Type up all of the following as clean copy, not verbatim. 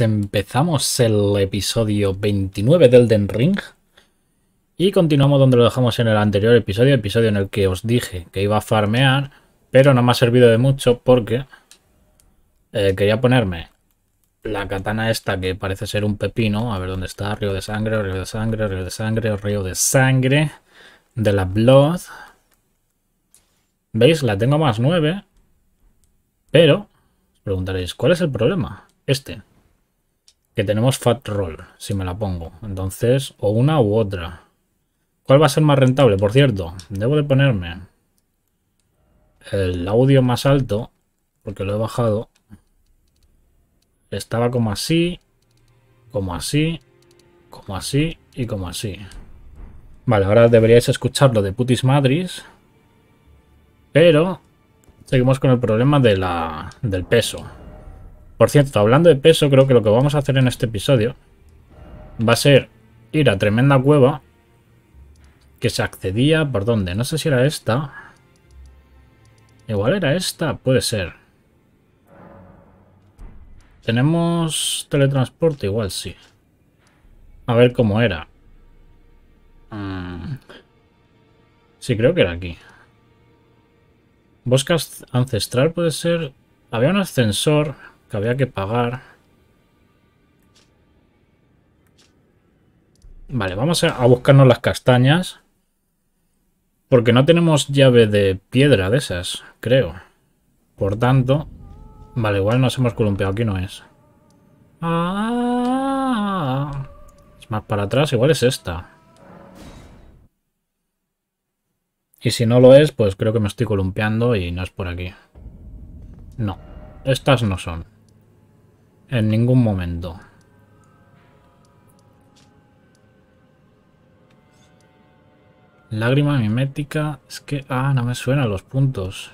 Empezamos el episodio 29 del Elden Ring y continuamos donde lo dejamos en el anterior episodio, en el que os dije que iba a farmear, pero no me ha servido de mucho porque quería ponerme la katana esta que parece ser un pepino. A ver dónde está, río de sangre, río de sangre, río de sangre, río de sangre, de la Blood. ¿Veis? La tengo más 9, pero os preguntaréis, ¿cuál es el problema? Este. Que tenemos Fat Roll, si me la pongo. Entonces, o una u otra. ¿Cuál va a ser más rentable? Por cierto, debo de ponerme el audio más alto, porque lo he bajado. Estaba como así, como así, como así y como así. Vale, ahora deberíais escucharlo de Putimadri. Pero seguimos con el problema de del peso. Por cierto, hablando de peso, creo que lo que vamos a hacer en este episodio va a ser ir a Tremenda Cueva, que se accedía... ¿Por dónde? No sé si era esta. Igual era esta, puede ser. ¿Tenemos teletransporte? Igual sí. A ver cómo era. Sí, creo que era aquí. Bosca ancestral puede ser. Había un ascensor que había que pagar. Vale, vamos a buscarnos las castañas, porque no tenemos llave de piedra de esas, creo. Por tanto... Vale, igual nos hemos columpiado. Aquí no es. Es más para atrás. Igual es esta. Y si no lo es, pues creo que me estoy columpiando y no es por aquí. No. Estas no son. En ningún momento. Lágrima mimética. Es que... no me suenan los puntos.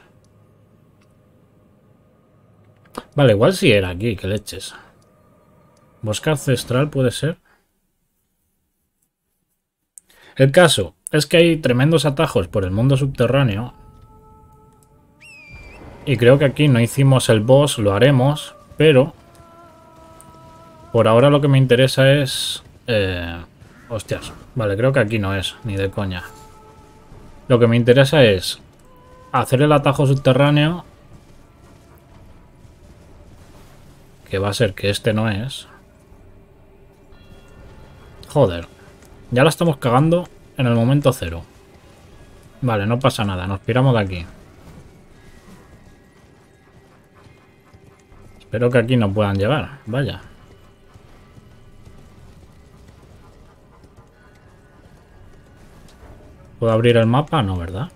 Vale, igual si era aquí, que leches. Bosca ancestral puede ser. El caso es que hay tremendos atajos por el mundo subterráneo. Y creo que aquí no hicimos el boss, lo haremos, pero por ahora lo que me interesa es... hostias, vale, creo que aquí no es, ni de coña. Lo que me interesa es hacer el atajo subterráneo, que va a ser que este no es. Joder, ya la estamos cagando en el momento cero. Vale, no pasa nada, nos piramos de aquí. Espero que aquí no puedan llegar, vaya. ¿Puedo abrir el mapa? No, ¿verdad?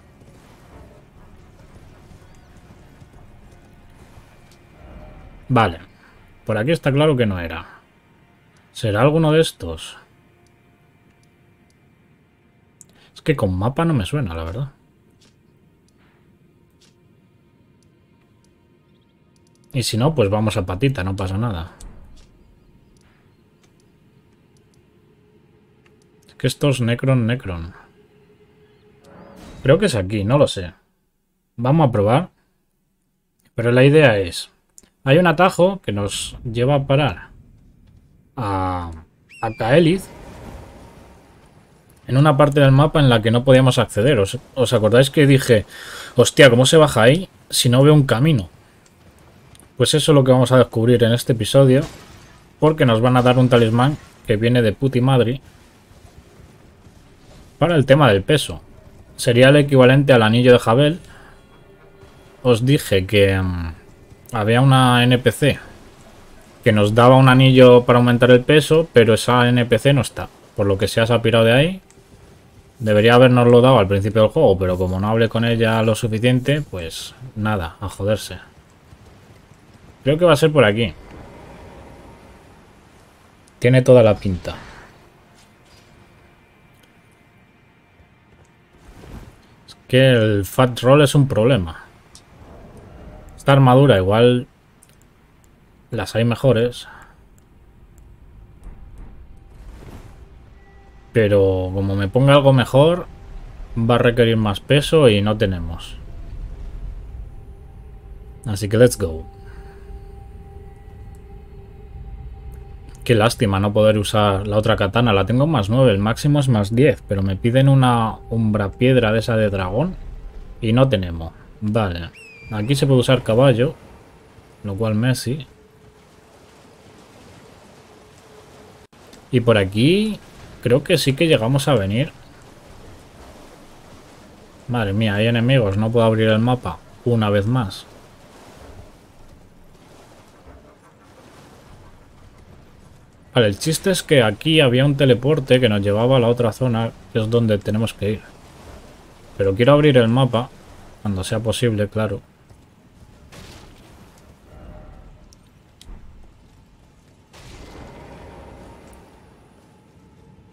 Vale. Por aquí está claro que no era. ¿Será alguno de estos? Es que con mapa no me suena, la verdad. Y si no, pues vamos a patita, no pasa nada. Es que esto es Necron. Creo que es aquí, no lo sé. Vamos a probar. Pero la idea es... Hay un atajo que nos lleva a parar a Caelid, en una parte del mapa en la que no podíamos acceder. ¿Os acordáis que dije, hostia, cómo se baja ahí si no veo un camino? Pues eso es lo que vamos a descubrir en este episodio, porque nos van a dar un talismán que viene de Putimadri para el tema del peso. Sería el equivalente al anillo de Javel. Os dije que había una NPC que nos daba un anillo para aumentar el peso, pero esa NPC no está. Por lo que se ha pirado de ahí. Debería habernoslo dado al principio del juego, pero como no hablé con ella lo suficiente, pues nada, a joderse. Creo que va a ser por aquí. Tiene toda la pinta. Es que el Fat Roll es un problema. Esta armadura igual las hay mejores. Pero como me ponga algo mejor, va a requerir más peso y no tenemos. Así que let's go. Qué lástima no poder usar la otra katana. La tengo más 9, el máximo es más 10. Pero me piden una umbra piedra de esa de dragón. Y no tenemos. Vale. Aquí se puede usar caballo. Lo cual Messi. Y por aquí creo que sí que llegamos a venir. Madre mía, hay enemigos. No puedo abrir el mapa una vez más. Vale, el chiste es que aquí había un teleporte que nos llevaba a la otra zona, que es donde tenemos que ir. Pero quiero abrir el mapa, cuando sea posible, claro.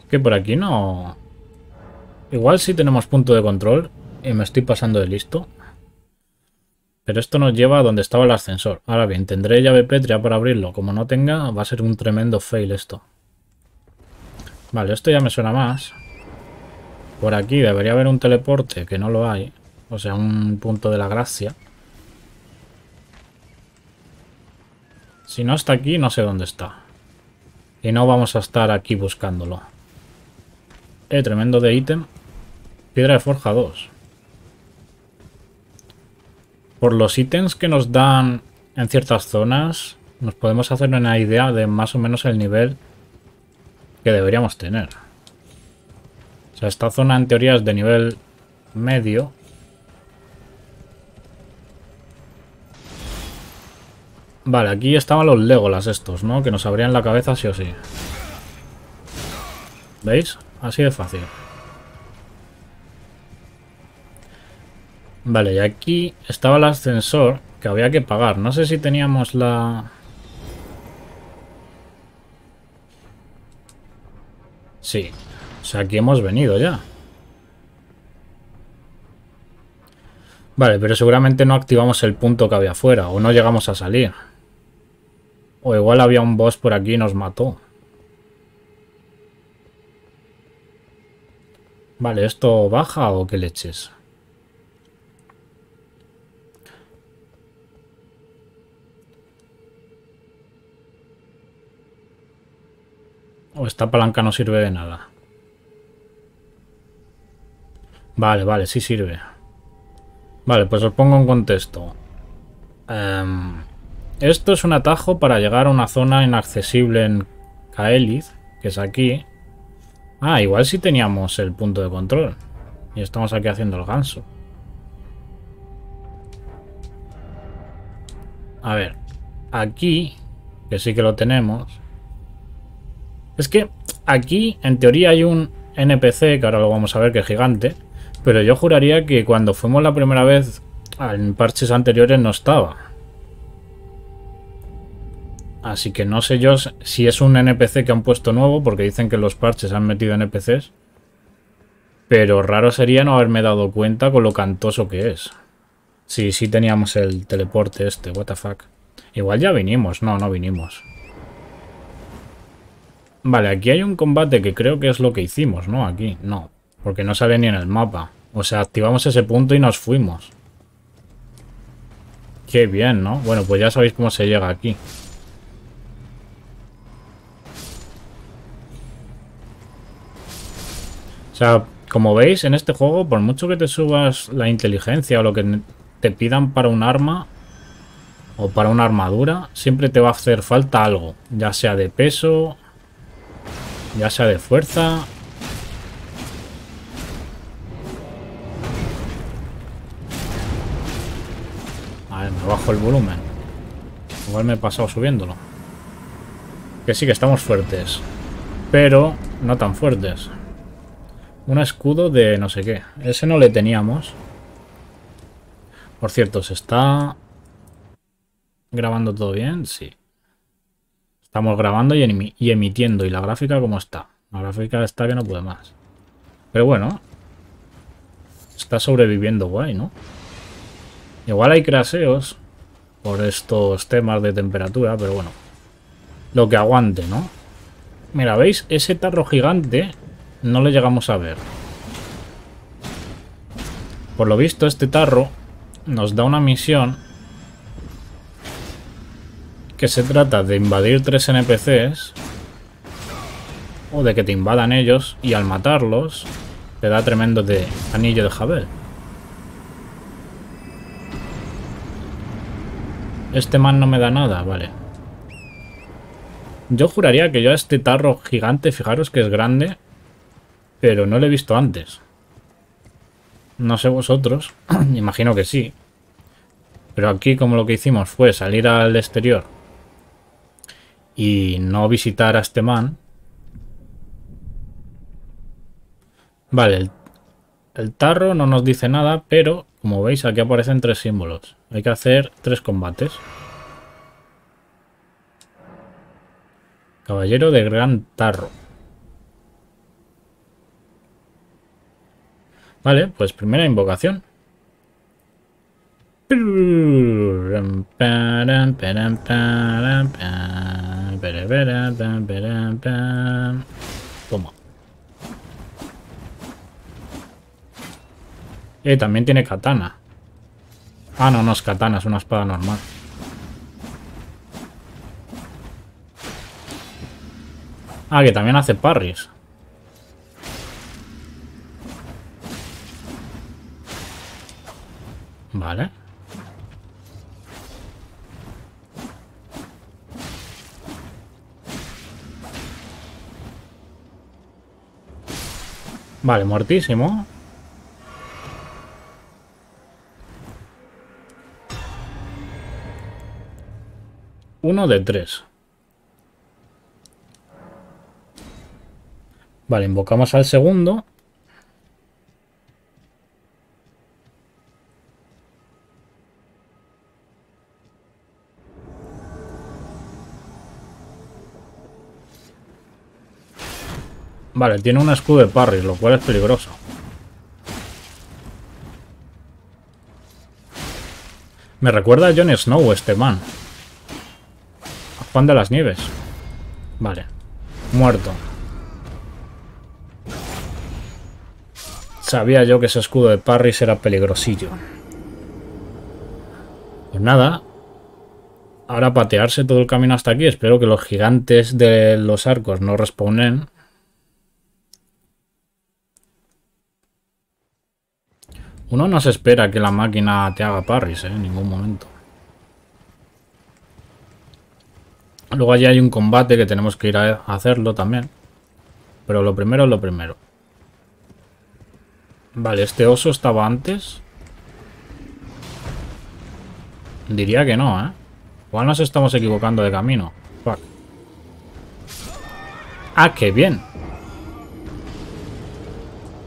Es que por aquí no... Igual sí tenemos punto de control y me estoy pasando de listo. Pero esto nos lleva a donde estaba el ascensor. Ahora bien, tendré llave Petrea para abrirlo. Como no tenga, va a ser un tremendo fail esto. Vale, esto ya me suena más. Por aquí debería haber un teleporte, que no lo hay. O sea, un punto de la gracia. Si no está aquí, no sé dónde está. Y no vamos a estar aquí buscándolo. Tremendo de ítem. Piedra de forja 2. Por los ítems que nos dan en ciertas zonas, nos podemos hacer una idea de más o menos el nivel que deberíamos tener. O sea, esta zona en teoría es de nivel medio. Vale, aquí estaban los Legolas estos, ¿no? Que nos abrían la cabeza sí o sí. ¿Veis? Así de fácil. Vale, y aquí estaba el ascensor que había que pagar. No sé si teníamos la... Sí, o sea, aquí hemos venido ya. Vale, pero seguramente no activamos el punto que había afuera o no llegamos a salir. O igual había un boss por aquí y nos mató. Vale, ¿esto baja o qué leches? O esta palanca no sirve de nada. Vale, vale, sí sirve. Vale, pues os pongo en contexto. Esto es un atajo para llegar a una zona inaccesible en Caelid, que es aquí. Ah, igual sí teníamos el punto de control. Y estamos aquí haciendo el ganso. A ver, aquí, que sí que lo tenemos... Es que aquí, en teoría, hay un NPC, que ahora lo vamos a ver, que es gigante. Pero yo juraría que cuando fuimos la primera vez en parches anteriores no estaba. Así que no sé yo si es un NPC que han puesto nuevo, porque dicen que los parches han metido NPCs. Pero raro sería no haberme dado cuenta con lo cantoso que es. Sí, sí teníamos el teleporte este, what the fuck. Igual ya vinimos, no, no vinimos. Vale, aquí hay un combate que creo que es lo que hicimos, ¿no? Aquí, no. Porque no sale ni en el mapa. O sea, activamos ese punto y nos fuimos. Qué bien, ¿no? Bueno, pues ya sabéis cómo se llega aquí. O sea, como veis, en este juego, por mucho que te subas la inteligencia o lo que te pidan para un arma... o para una armadura, siempre te va a hacer falta algo. Ya sea de peso... ya sea de fuerza. A ver, me bajo el volumen. Igual me he pasado subiéndolo. Que sí que estamos fuertes. Pero no tan fuertes. Un escudo de no sé qué. Ese no le teníamos. Por cierto, ¿se está grabando todo bien? Sí. Estamos grabando y emitiendo. ¿Y la gráfica cómo está? La gráfica está que no puede más. Pero bueno. Está sobreviviendo guay, ¿no? Igual hay craseos por estos temas de temperatura, pero bueno. Lo que aguante, ¿no? Mira, ¿veis? Ese tarro gigante no le llegamos a ver. Por lo visto, este tarro nos da una misión... que se trata de invadir 3 NPCs o de que te invadan ellos, y al matarlos te da tremendo de anillo de Javel. Este man no me da nada, vale. Yo juraría que yo a este tarro gigante, fijaros que es grande, pero no lo he visto antes. No sé vosotros, imagino que sí. Pero aquí como lo que hicimos fue salir al exterior y no visitar a este man. Vale, el tarro no nos dice nada, pero como veis aquí aparecen tres símbolos. Hay que hacer tres combates. Caballero de gran tarro. Vale, pues primera invocación. Toma. También tiene katana. Ah, no, no es katana, es una espada normal. Ah, que también hace parries. Vale. Vale, muertísimo. Uno de tres. Vale, invocamos al segundo. Vale, tiene un escudo de parry, lo cual es peligroso. Me recuerda a Johnny Snow este man. A Juan de las Nieves. Vale, muerto. Sabía yo que ese escudo de parry era peligrosillo. Pues nada. Ahora patearse todo el camino hasta aquí. Espero que los gigantes de los arcos no respawnen. Uno no se espera que la máquina te haga parries, en ningún momento. Luego allí hay un combate que tenemos que ir a hacerlo también. Pero lo primero es lo primero. Vale, ¿este oso estaba antes? Diría que no, ¿eh? Igual nos estamos equivocando de camino. Fuck. ¡Ah, qué bien!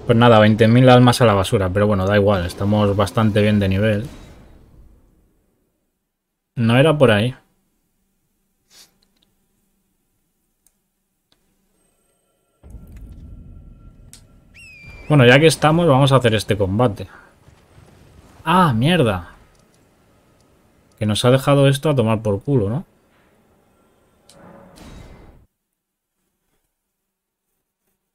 Pues nada, 20.000 almas a la basura, pero bueno, da igual, estamos bastante bien de nivel. No era por ahí. Bueno, ya que estamos, vamos a hacer este combate. ¡Ah, mierda! Que nos ha dejado esto a tomar por culo, ¿no?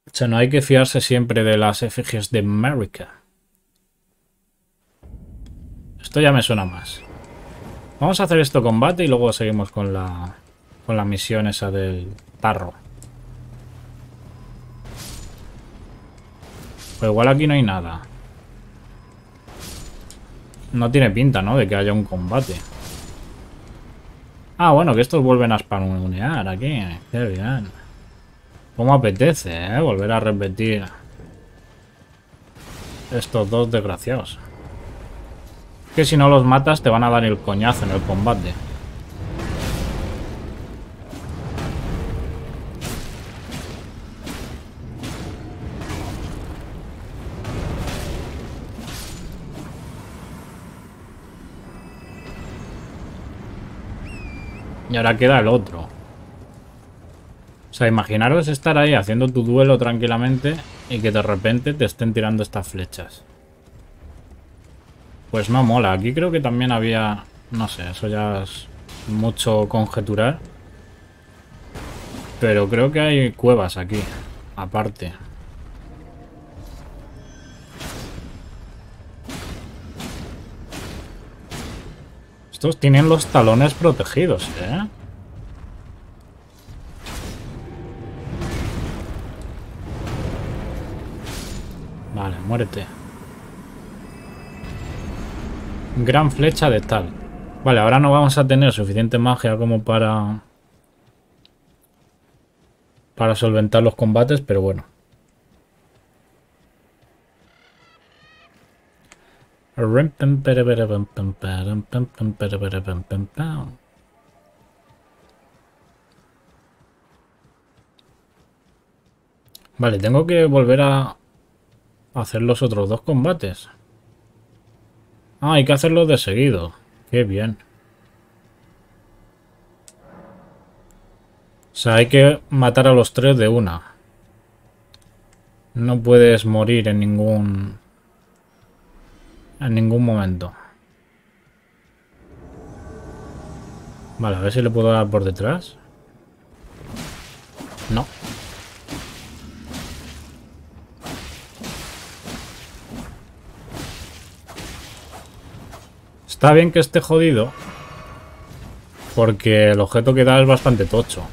O sea, no hay que fiarse siempre de las efigies de América. Esto ya me suena más. Vamos a hacer este combate y luego seguimos con la misión esa del tarro. Pues igual aquí no hay nada. No tiene pinta, ¿no? De que haya un combate. Ah, bueno, que estos vuelven a spawnear aquí. Qué bien. Como apetece, ¿eh? Volver a repetir estos dos desgraciados. Que si no los matas te van a dar el coñazo en el combate. Y ahora queda el otro. O sea, imaginaros estar ahí haciendo tu duelo tranquilamente y que de repente te estén tirando estas flechas. Pues no mola. Aquí creo que también había... No sé, eso ya es mucho conjeturar. Pero creo que hay cuevas aquí, aparte. Estos tienen los talones protegidos, ¿eh? Vale, muerte. Gran flecha de tal. Vale, ahora no vamos a tener suficiente magia como para... para solventar los combates, pero bueno. Vale, tengo que volver a hacer los otros dos combates. Ah, hay que hacerlos de seguido. Qué bien. O sea, hay que matar a los tres de una. No puedes morir en ningún... en ningún momento. Vale, a ver si le puedo dar por detrás. No. Está bien que esté jodido, porque el objeto que da es bastante tocho.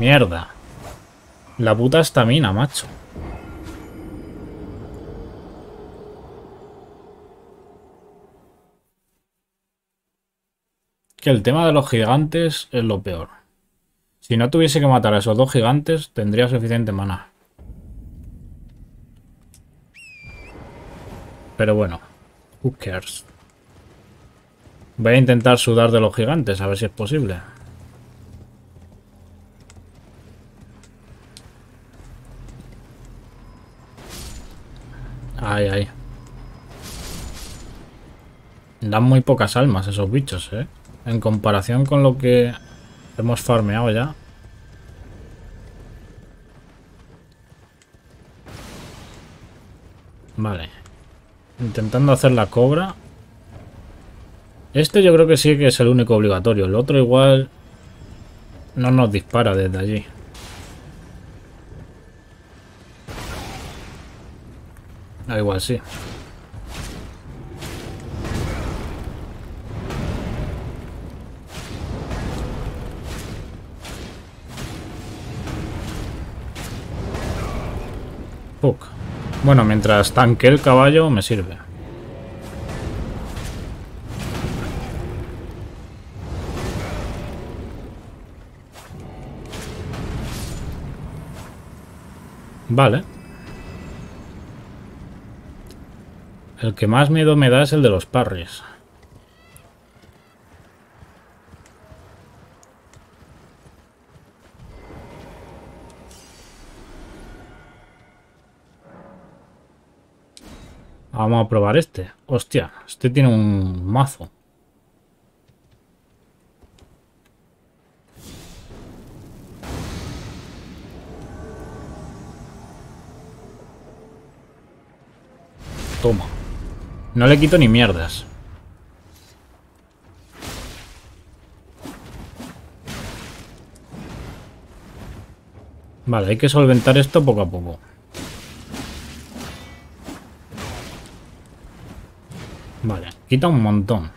Mierda. La puta estamina, macho. Que el tema de los gigantes es lo peor. Si no tuviese que matar a esos dos gigantes, tendría suficiente maná. Pero bueno, who cares. Voy a intentar sudar de los gigantes, a ver si es posible. Ay, ay. Dan muy pocas almas esos bichos, ¿eh? En comparación con lo que hemos farmeado ya. Vale. Intentando hacer la cobra. Este yo creo que sí que es el único obligatorio. El otro igual no nos dispara desde allí. Ah, igual sí. Fuck. Bueno, mientras tanque el caballo me sirve. Vale. El que más miedo me da es el de los parries. Vamos a probar este. Hostia, este tiene un mazo. Toma. No le quito ni mierdas. Vale, hay que solventar esto poco a poco. Vale, quita un montón.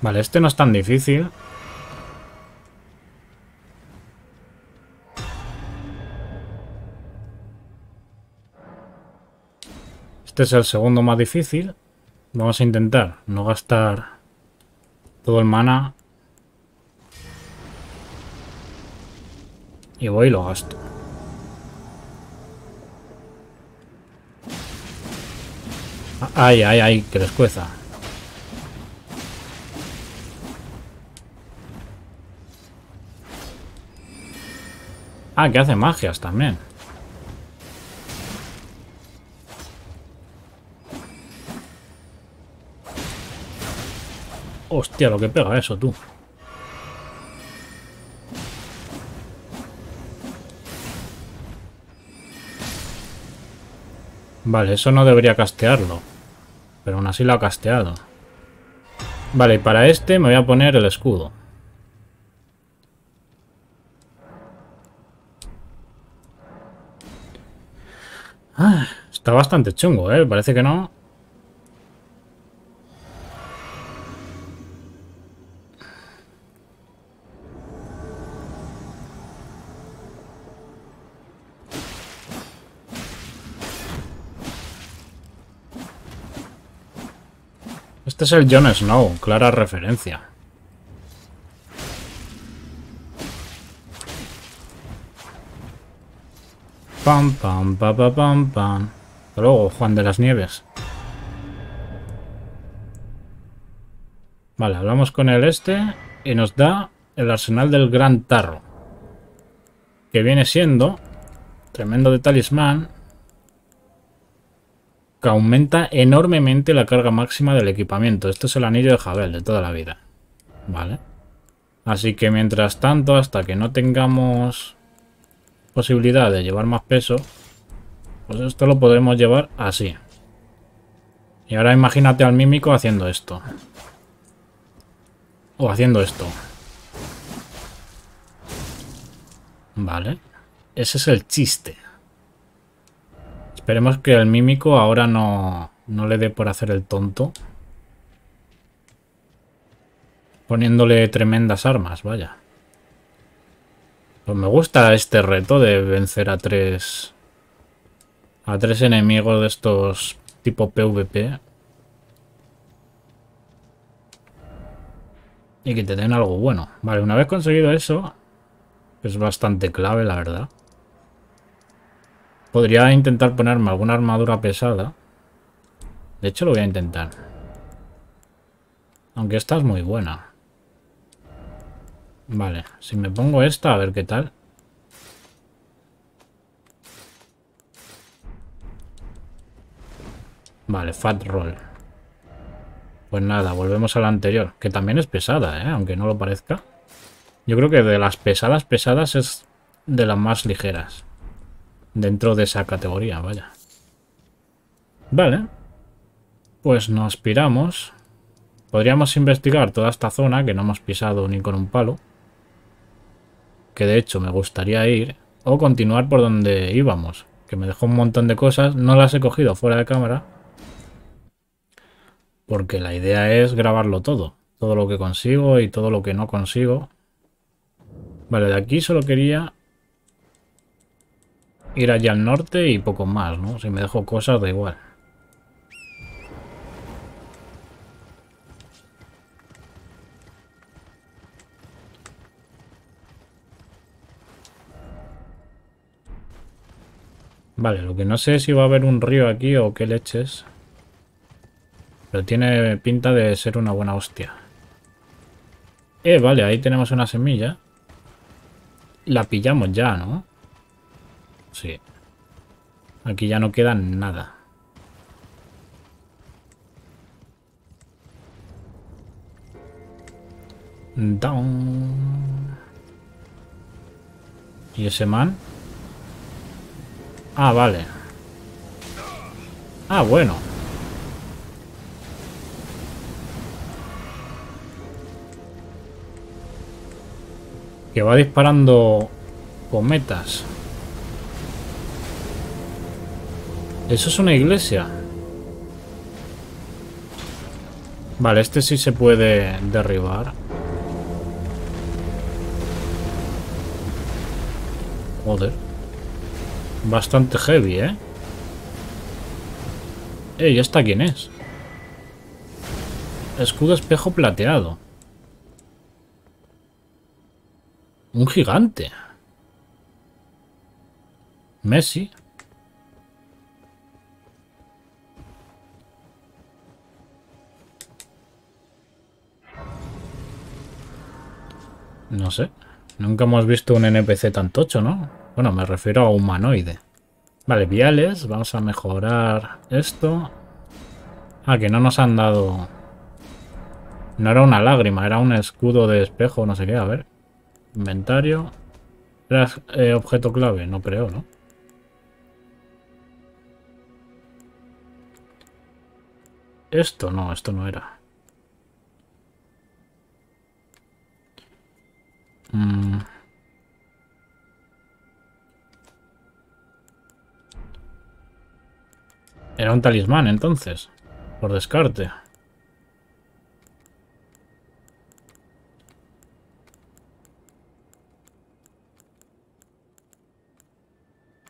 Vale, este no es tan difícil. Este es el segundo más difícil. Vamos a intentar no gastar todo el mana. Y voy y lo gasto. Ay, ay, ay, que les cueza. Ah, que hace magias también. Hostia, lo que pega eso, tú. Vale, eso no debería castearlo. Pero aún así lo ha casteado. Vale, y para este me voy a poner el escudo. Ah, está bastante chungo, ¿eh? Parece que no. Este es el Johnny Snow, clara referencia. Pam, pam, pam, pam, pam, pam. Hasta luego, Juan de las Nieves. Vale, hablamos con el este y nos da el Arsenal del Gran Tarro. Que viene siendo tremendo de talismán. Que aumenta enormemente la carga máxima del equipamiento. Esto es el anillo de Javel de toda la vida. Vale. Así que mientras tanto, hasta que no tengamos posibilidad de llevar más peso, pues esto lo podremos llevar así. Y ahora imagínate al mímico haciendo esto o haciendo esto. Vale, ese es el chiste. Esperemos que el mímico ahora no le dé por hacer el tonto poniéndole tremendas armas. Vaya. Pues me gusta este reto de vencer a tres enemigos de estos tipo PvP. Y que te den algo bueno. Vale, una vez conseguido eso, que es bastante clave, la verdad. Podría intentar ponerme alguna armadura pesada. De hecho, lo voy a intentar. Aunque esta es muy buena. Vale, si me pongo esta, a ver qué tal. Vale, fat roll. Pues nada, volvemos a la anterior, que también es pesada, aunque no lo parezca. Yo creo que de las pesadas es de las más ligeras. Dentro de esa categoría, vaya. Vale. Pues nos piramos. Podríamos investigar toda esta zona que no hemos pisado ni con un palo. Que de hecho me gustaría ir, o continuar por donde íbamos, que me dejó un montón de cosas. No las he cogido fuera de cámara, porque la idea es grabarlo todo. Todo lo que consigo y todo lo que no consigo. Vale, de aquí solo quería ir allá al norte y poco más, ¿no? Si me dejo cosas, da igual. Vale, lo que no sé es si va a haber un río aquí o qué leches. Pero tiene pinta de ser una buena hostia. Vale, ahí tenemos una semilla. La pillamos ya, ¿no? Sí. Aquí ya no queda nada. Down. ¿Y ese man? Ah, vale. Ah, bueno. Que va disparando cometas. Eso es una iglesia. Vale, este sí se puede derribar. Joder. Bastante heavy, ¿eh? ¿Y esta quién es? Escudo espejo plateado. Un gigante. Messi. No sé. Nunca hemos visto un NPC tan tocho, ¿no? Bueno, me refiero a humanoide. Vale, viales. Vamos a mejorar esto. Ah, que no nos han dado... No era una lágrima, era un escudo de espejo, no sé qué. A ver. Inventario. ¿Era objeto clave? No creo, ¿no? Esto no era. Era un talismán, entonces. Por descarte.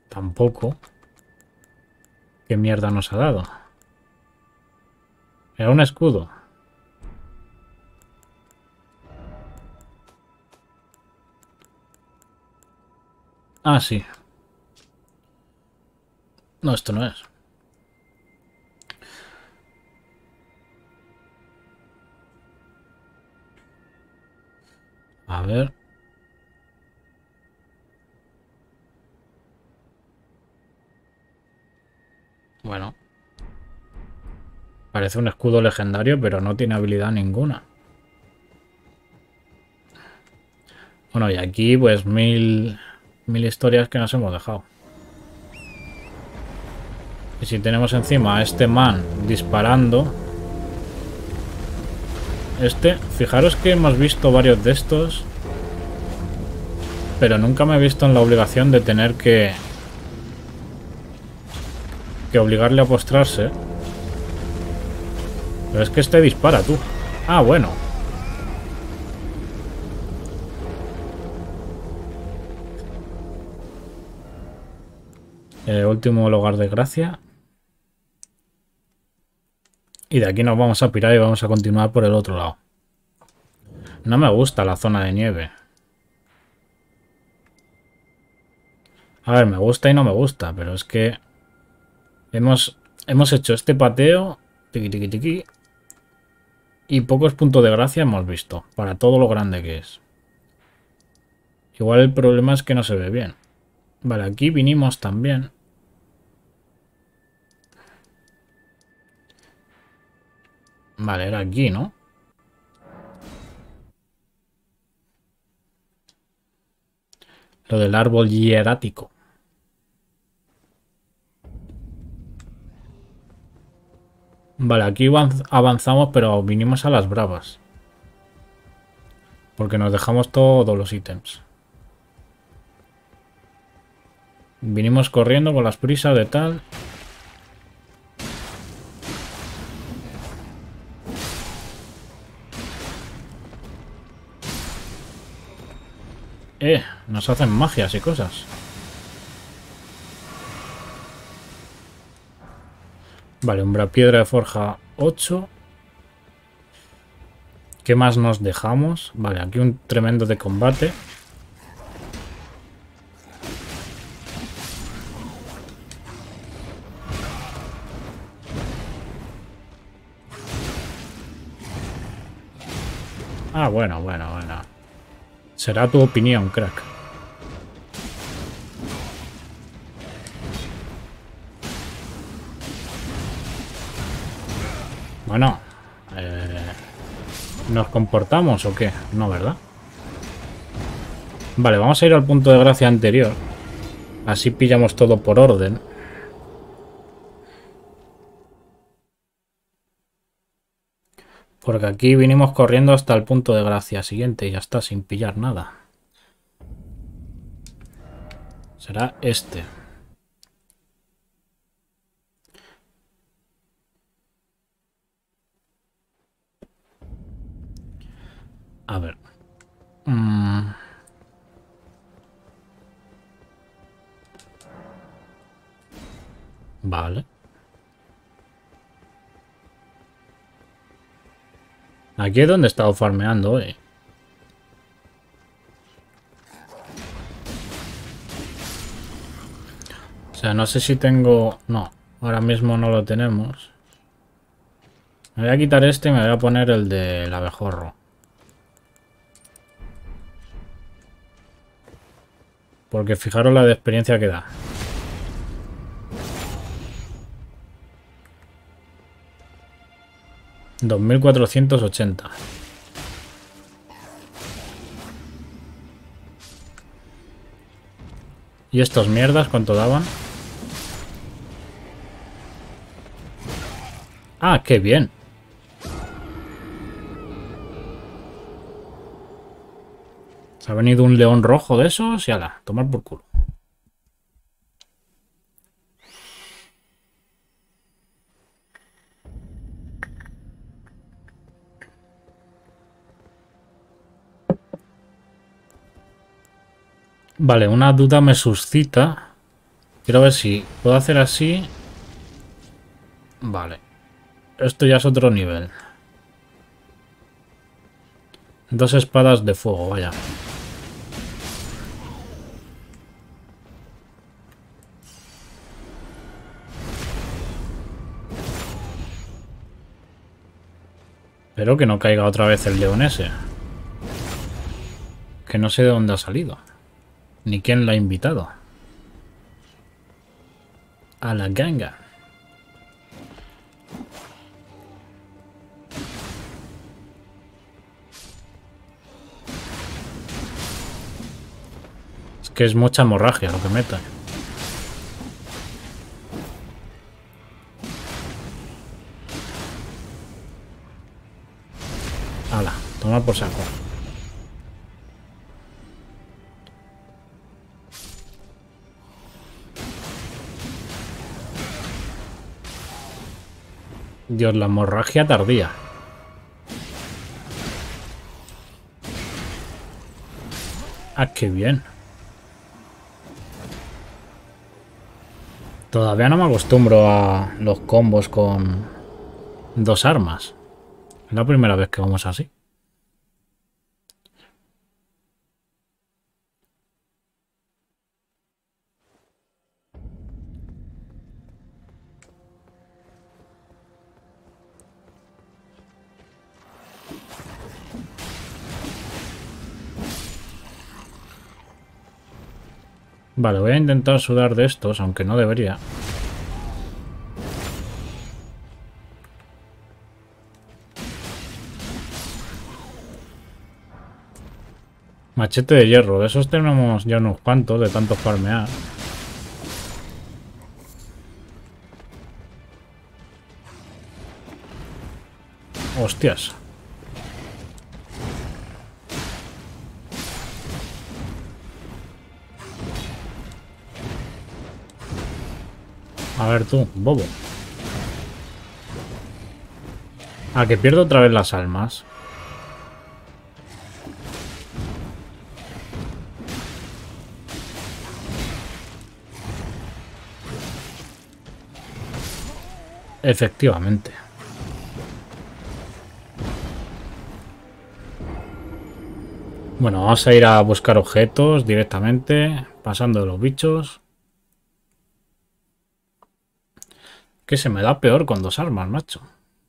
Tampoco. ¿Qué mierda nos ha dado? Era un escudo. Ah, sí. No, esto no es. A ver. Bueno. Parece un escudo legendario, pero no tiene habilidad ninguna. Bueno, y aquí pues mil historias que nos hemos dejado. Y si tenemos encima a este man disparando... fijaros que hemos visto varios de estos, pero nunca me he visto en la obligación de tener que obligarle a postrarse. Pero es que este dispara, tú. Ah, bueno. Último lugar de gracia. Y de aquí nos vamos a pirar y vamos a continuar por el otro lado. No me gusta la zona de nieve. A ver, me gusta y no me gusta, pero es que... Hemos hecho este pateo... Tiqui, tiqui, tiqui. Y pocos puntos de gracia hemos visto, para todo lo grande que es. Igual el problema es que no se ve bien. Vale, aquí vinimos también. Vale, era aquí, ¿no? Lo del árbol hierático. Vale, aquí avanzamos, pero vinimos a las bravas. Porque nos dejamos todos los ítems. Vinimos corriendo con las prisas de tal... nos hacen magias y cosas. Vale, umbra piedra de forja 8. ¿Qué más nos dejamos? Vale, aquí un tremendo de combate. Ah, bueno. Será tu opinión, crack. Bueno, ¿nos comportamos o qué? No, ¿verdad? Vale, vamos a ir al punto de gracia anterior. Así pillamos todo por orden. Porque aquí vinimos corriendo hasta el punto de gracia siguiente y ya está, sin pillar nada. Será este. A ver. Vale. Aquí es donde he estado farmeando hoy. O sea, no sé si tengo... No, ahora mismo no lo tenemos. Me voy a quitar este y me voy a poner el del abejorro. Porque fijaros la de experiencia que da. $2480. ¿Y estos mierdas cuánto daban? Ah, qué bien. Se ha venido un león rojo de esos y ala, tomar por culo. Vale, una duda me suscita. Quiero ver si puedo hacer así. Vale. Esto ya es otro nivel. Dos espadas de fuego, vaya. Espero que no caiga otra vez el león ese. Que no sé de dónde ha salido. Ni quién la ha invitado. A la ganga. Es que es mucha hemorragia lo que meta. Ala, toma por saco. Dios, la hemorragia tardía. Ah, qué bien. Todavía no me acostumbro a los combos con dos armas. Es la primera vez que vamos así. Vale, voy a intentar sudar de estos, aunque no debería. Machete de hierro, de esos tenemos ya unos cuantos, de tantos farmear. Hostias. A ver tú, bobo. Ah, que pierdo otra vez las almas. Efectivamente. Bueno, vamos a ir a buscar objetos directamente, pasando de los bichos. Que se me da peor con dos armas, macho.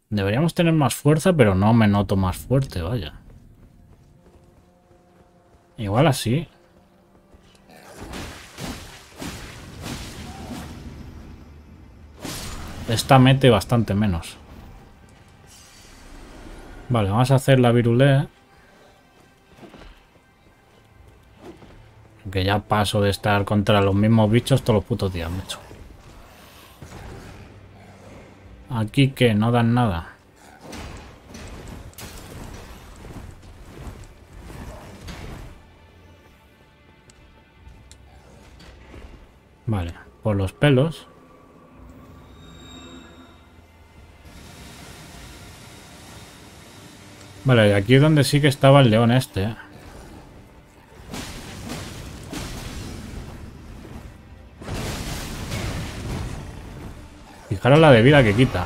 Deberíamos tener más fuerza, pero no me noto más fuerte, vaya. Igual así. Esta mete bastante menos. Vale, vamos a hacer la virulea. Que ya paso de estar contra los mismos bichos todos los putos días, macho. Aquí que no dan nada. Vale, por los pelos. Vale, y aquí es donde sí que estaba el león este. Fijaros la de vida que quita.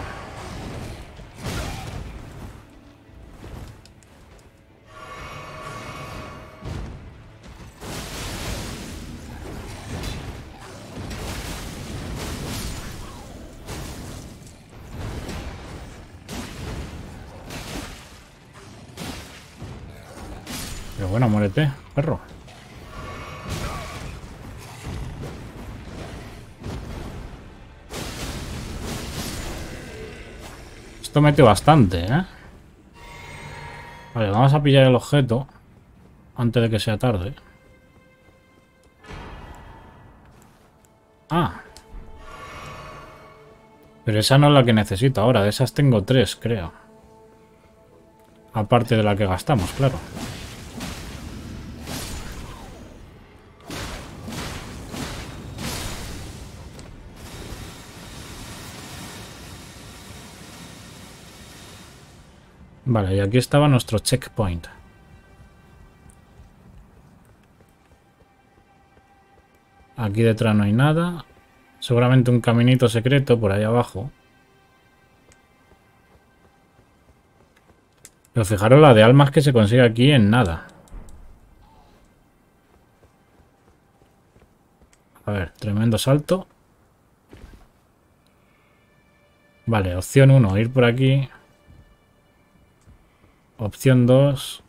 Pero bueno, muérete, perro. Esto mete bastante, ¿eh? Vale, vamos a pillar el objeto antes de que sea tarde. Ah. Pero esa no es la que necesito ahora. De esas tengo tres, creo. Aparte de la que gastamos, claro. Vale, y aquí estaba nuestro checkpoint. Aquí detrás no hay nada. Seguramente un caminito secreto por ahí abajo. Pero fijaros la de almas que se consigue aquí en nada. A ver, tremendo salto. Vale, opción 1, ir por aquí. Opción 2.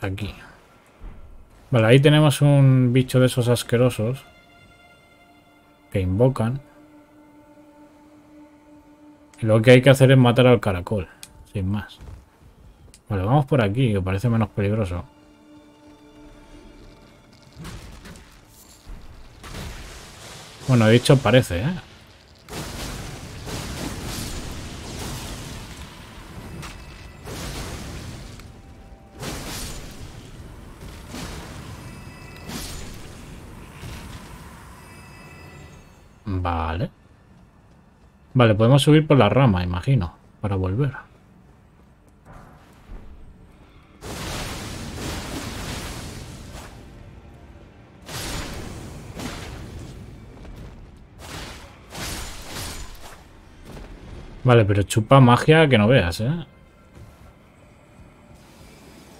Aquí. Vale, ahí tenemos un bicho de esos asquerosos que invocan. Y lo que hay que hacer es matar al caracol, sin más. Vale, vamos por aquí, que parece menos peligroso. Bueno, he dicho parece, ¿eh? Vale. Vale, podemos subir por la rama, imagino, para volver. Vale, pero chupa magia que no veas, ¿eh?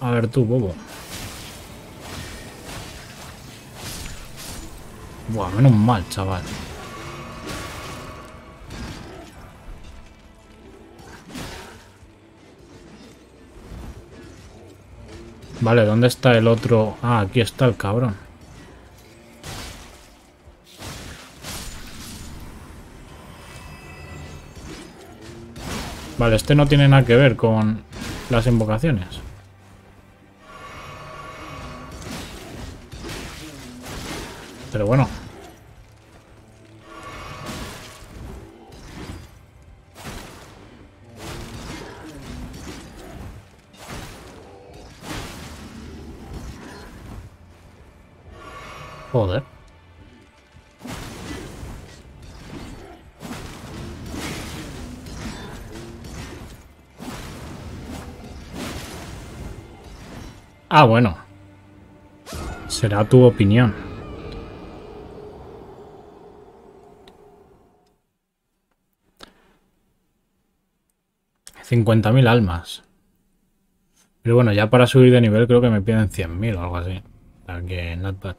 A ver tú, bobo. Buah, menos mal, chaval. Vale, ¿dónde está el otro? Ah, aquí está el cabrón. Vale, este no tiene nada que ver con las invocaciones. Pero bueno. Joder. Ah, bueno. Será tu opinión. $50.000 almas. Pero bueno, ya para subir de nivel creo que me piden 100.000 o algo así. O sea que not bad.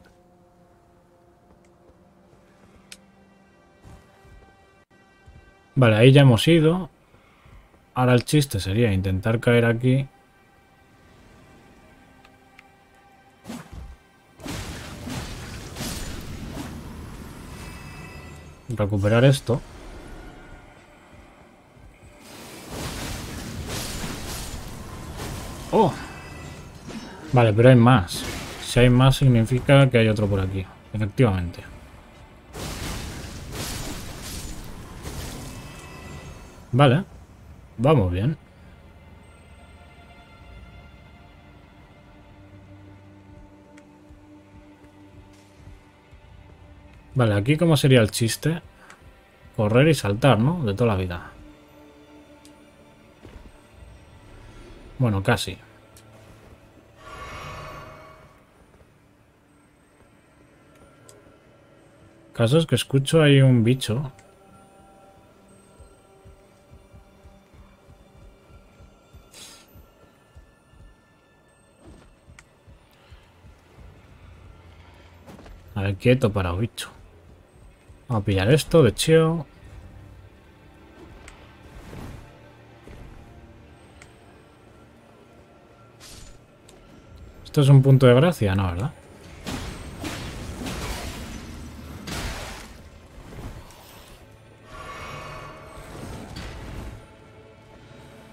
Vale, ahí ya hemos ido. Ahora el chiste sería intentar caer aquí. Recuperar esto. ¡Oh! Vale, pero hay más. Si hay más significa que hay otro por aquí. Efectivamente. Vale, vamos bien. Vale, aquí ¿cómo sería el chiste? Correr y saltar, ¿no? De toda la vida. Bueno, casi. Caso es que escucho ahí un bicho. A ver, quieto para bicho. Vamos a pillar esto de cheo. Esto es un punto de gracia, ¿no? ¿Verdad?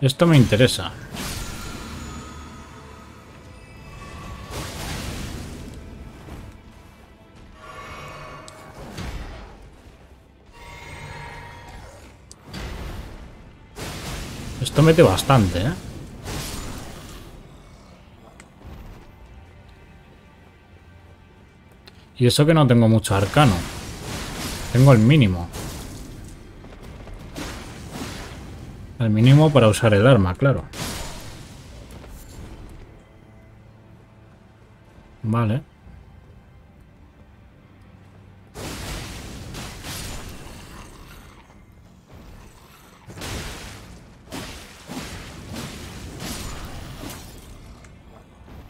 Esto me interesa. Esto mete bastante, ¿eh? Y eso que no tengo mucho arcano. Tengo el mínimo. El mínimo para usar el arma, claro. Vale.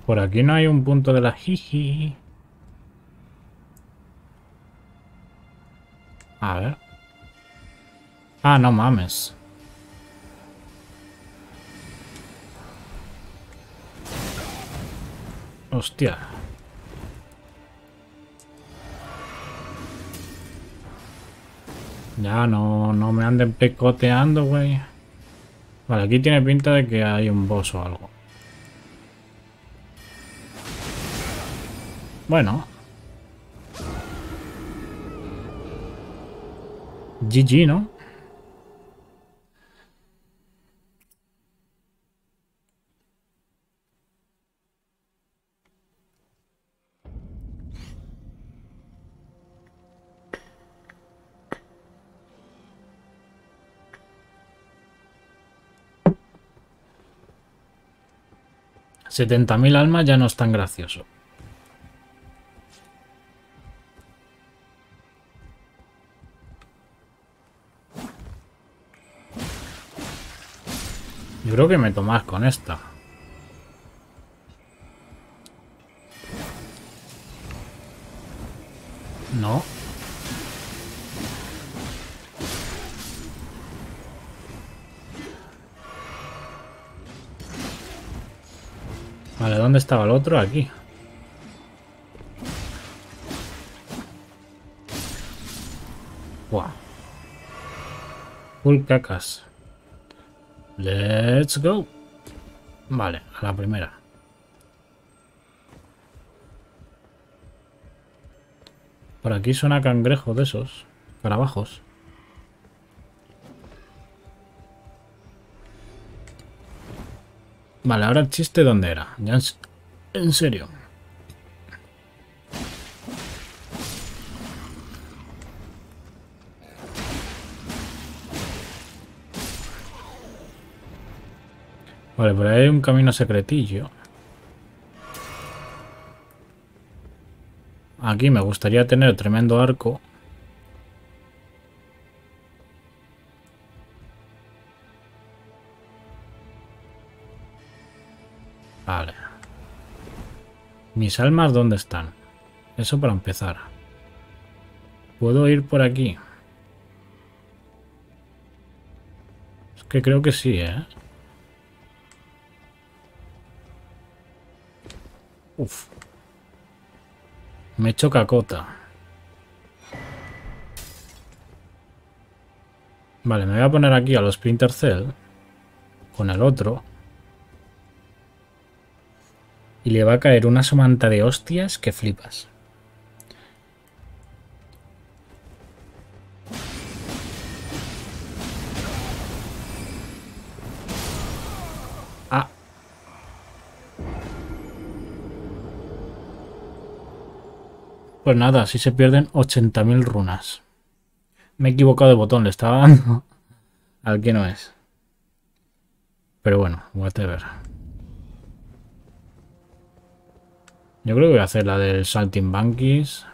Por aquí no hay un punto de la jiji. A ver. Ah, no mames. Hostia. Ya no me anden picoteando, güey. Vale, aquí tiene pinta de que hay un boss o algo. Bueno. GG, ¿no? $70.000 almas ya no es tan gracioso. Yo creo que me tomas con esta. No. Vale, ¿dónde estaba el otro? Aquí. Buah. Full cacas. Let's go. Vale, a la primera. Por aquí suena cangrejo de esos. Carabajos. Vale, ahora el chiste, ¿dónde era? Ya en serio. Vale, por ahí hay un camino secretillo. Aquí me gustaría tener tremendo arco. Vale. ¿Mis almas dónde están? Eso para empezar. ¿Puedo ir por aquí? Es que creo que sí, ¿eh? Uf. Me echo cacota. Vale, me voy a poner aquí a los Splinter Cell. Con el otro. Y le va a caer una somanta de hostias que flipas. Ah. Pues nada, así se pierden 80.000 runas. Me he equivocado de botón, le estaba dando al que no es. Pero bueno, whatever. Yo creo que voy a hacer la del saltimbanquis.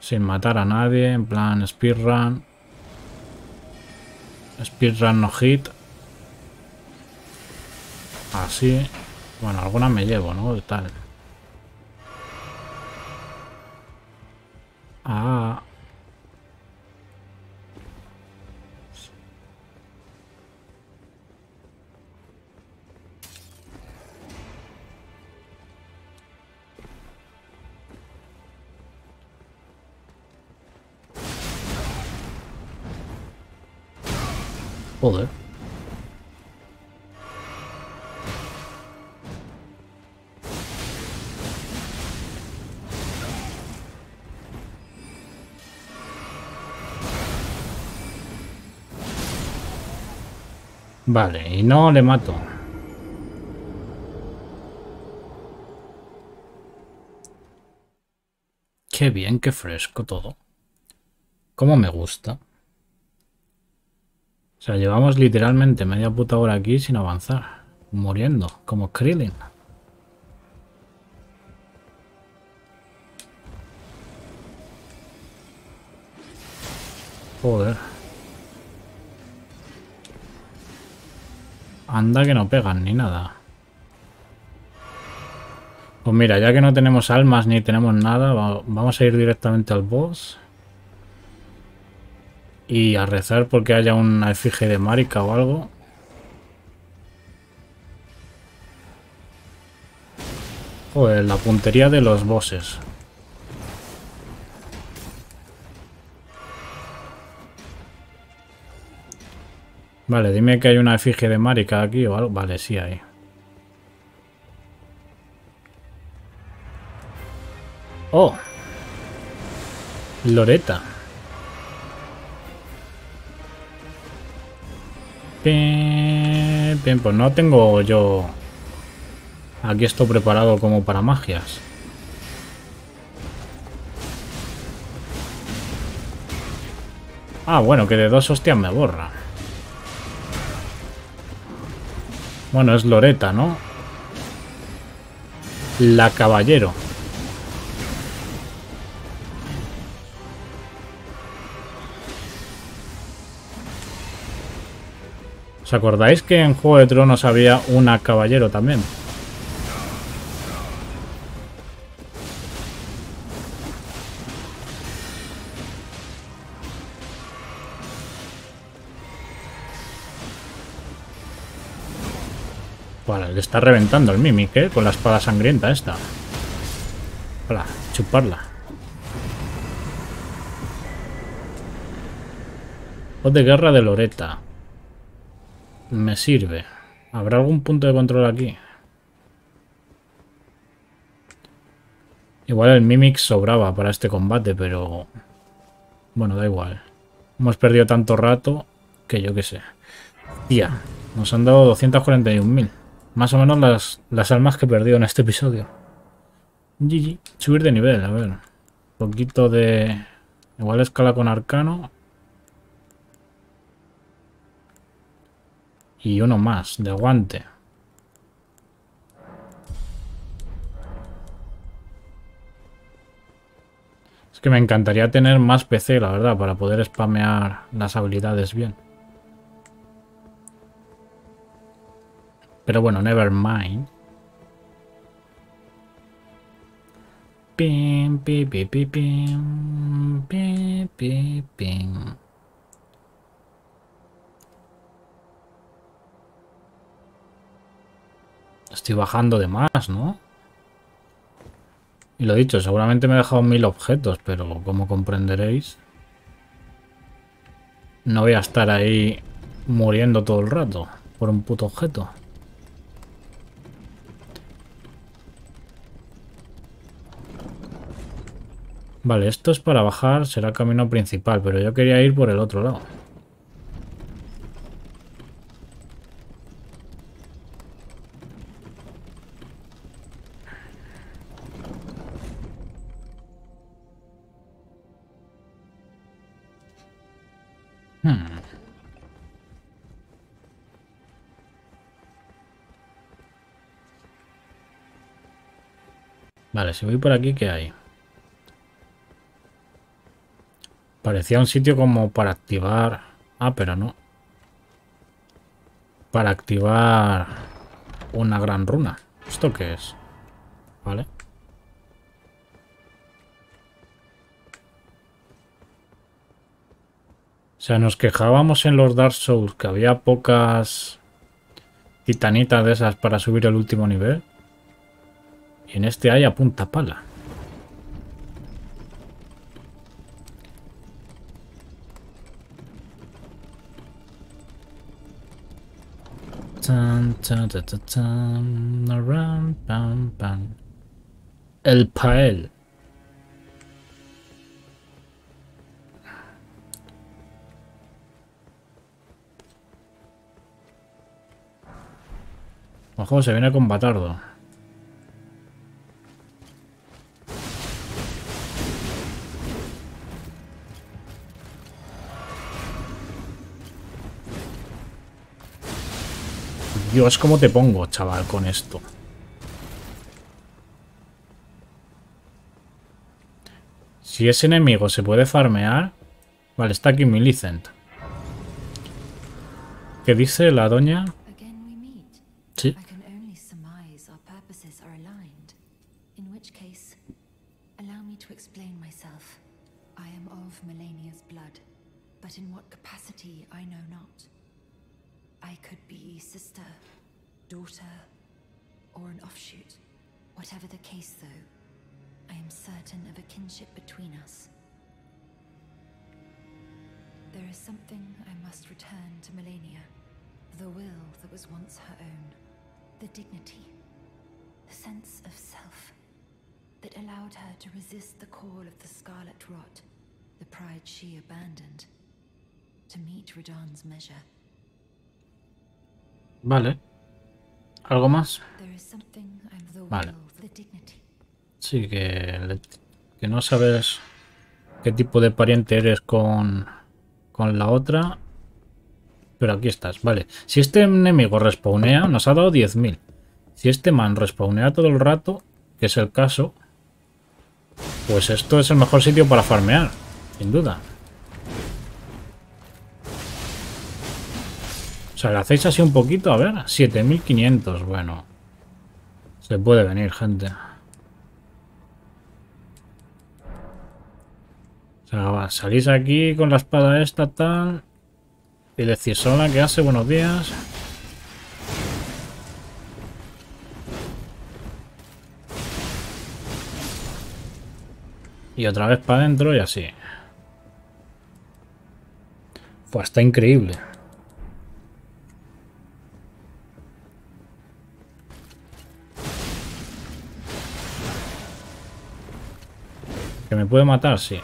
Sin matar a nadie. En plan speedrun. Speedrun no hit. Así. Bueno, algunas me llevo, ¿no? Tal. Ah. Joder. Vale, y no le mato. Qué bien, qué fresco todo. Cómo me gusta. O sea, llevamos literalmente media puta hora aquí sin avanzar. Muriendo, como Krillin. Joder. Anda que no pegan ni nada. Pues mira, ya que no tenemos almas ni tenemos nada, vamos a ir directamente al boss. Y a rezar porque haya una efigie de marica o algo. Joder, la puntería de los bosses. Vale, dime que hay una efigie de Marika aquí o algo. Vale, sí hay. ¡Oh! Loretta. Bien, bien, pues no tengo yo aquí esto preparado como para magias. Ah, bueno, que de dos hostias me borra. Bueno, es Loretta, ¿no? La caballero. ¿Os acordáis que en Juego de Tronos había una caballero también? Vale, le está reventando el Mimic, ¿eh? Con la espada sangrienta esta. Hola, chuparla. Voz de guerra de Loretta. Me sirve. ¿Habrá algún punto de control aquí? Igual el Mimic sobraba para este combate, pero... bueno, da igual. Hemos perdido tanto rato que yo qué sé. Tía, nos han dado 241.000. Más o menos las almas que he perdido en este episodio. GG. Subir de nivel, a ver. Un poquito de... igual escala con arcano. Y uno más, de aguante. Es que me encantaría tener más PC, la verdad, para poder spamear las habilidades bien. Pero bueno, never mind. Pim, pim, pim, pim, pim, pim, pim, pim. Estoy bajando de más, ¿no? Y lo dicho, seguramente me he dejado 1000 objetos, pero como comprenderéis, no voy a estar ahí muriendo todo el rato por un puto objeto. Vale, esto es para bajar, será camino principal, pero yo quería ir por el otro lado. Vale, si voy por aquí, ¿qué hay? Parecía un sitio como para activar... ah, pero no. Para activar una gran runa. ¿Esto qué es? Vale. O sea, nos quejábamos en los Dark Souls que había pocas titanitas de esas para subir el último nivel. Y en este hay a punta pala. El Pael. Ojo, se viene con batardo. Dios, ¿cómo te pongo, chaval, con esto? Si ese enemigo se puede farmear... vale, está aquí Millicent. ¿Qué dice la doña? Sí. Whatever the case, though, I am certain of a kinship between us. There is something I must return to Malenia. The will that was once her own. The dignity. The sense of self that allowed her to resist the call of the Scarlet Rot, the pride she abandoned, to meet Radhan's measure. Vale. ¿Algo más? Vale. Sí, que no sabes qué tipo de pariente eres con la otra. Pero aquí estás, vale. Si este enemigo respawnea, nos ha dado 10.000. Si este man respawnea todo el rato, que es el caso, pues esto es el mejor sitio para farmear, sin duda. O sea, le hacéis así un poquito, a ver, 7.500, bueno. Se puede venir, gente. O sea, va, salís aquí con la espada esta, tal... Y decir, hola, ¿qué hace? Buenos días. Y otra vez para adentro y así. Pues está increíble. ¿Que me puede matar? Sí.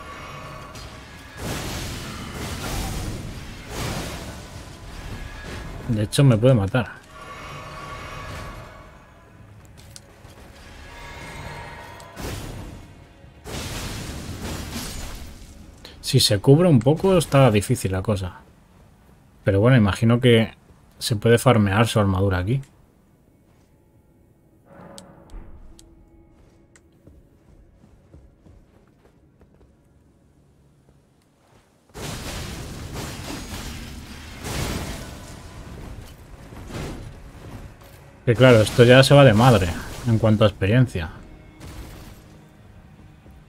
De hecho, me puede matar. Si se cubre un poco, está difícil la cosa. Pero bueno, imagino que se puede farmear su armadura aquí. Que claro, esto ya se va de madre en cuanto a experiencia.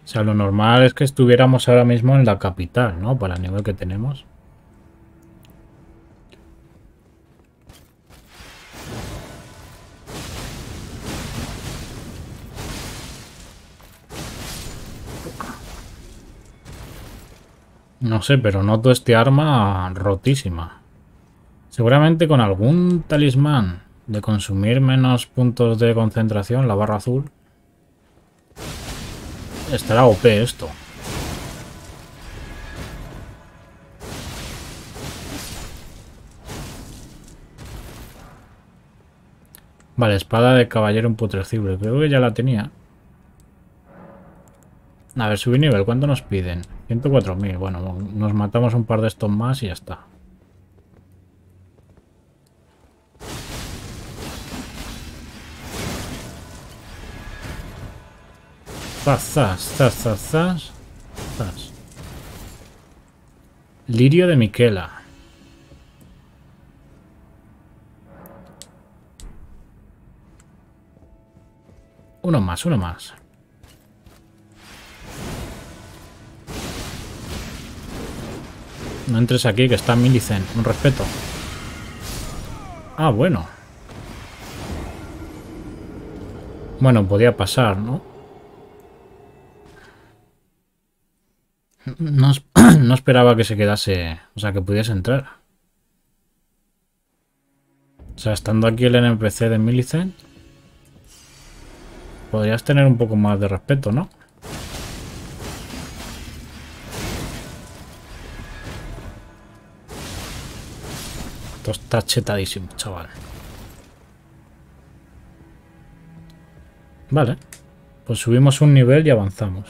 O sea, lo normal es que estuviéramos ahora mismo en la capital, ¿no? Para el nivel que tenemos. No sé, pero noto este arma rotísima. Seguramente con algún talismán de consumir menos puntos de concentración, la barra azul. Estará OP esto. Vale, espada de caballero imputrecible. Creo que ya la tenía. A ver, subir nivel. ¿Cuánto nos piden? 104.000. Bueno, nos matamos un par de estos más y ya está. Zas, zas, zas, zas, zas. Lirio de Miquela. Uno más, uno más. No entres aquí, que está Millicent. Un respeto. Ah, bueno. Bueno, podía pasar, ¿no? No esperaba que se quedase, o sea, que pudiese entrar. O sea, estando aquí el NPC de Millicent, podrías tener un poco más de respeto, ¿no? Esto está chetadísimo, chaval. Vale, pues subimos un nivel y avanzamos.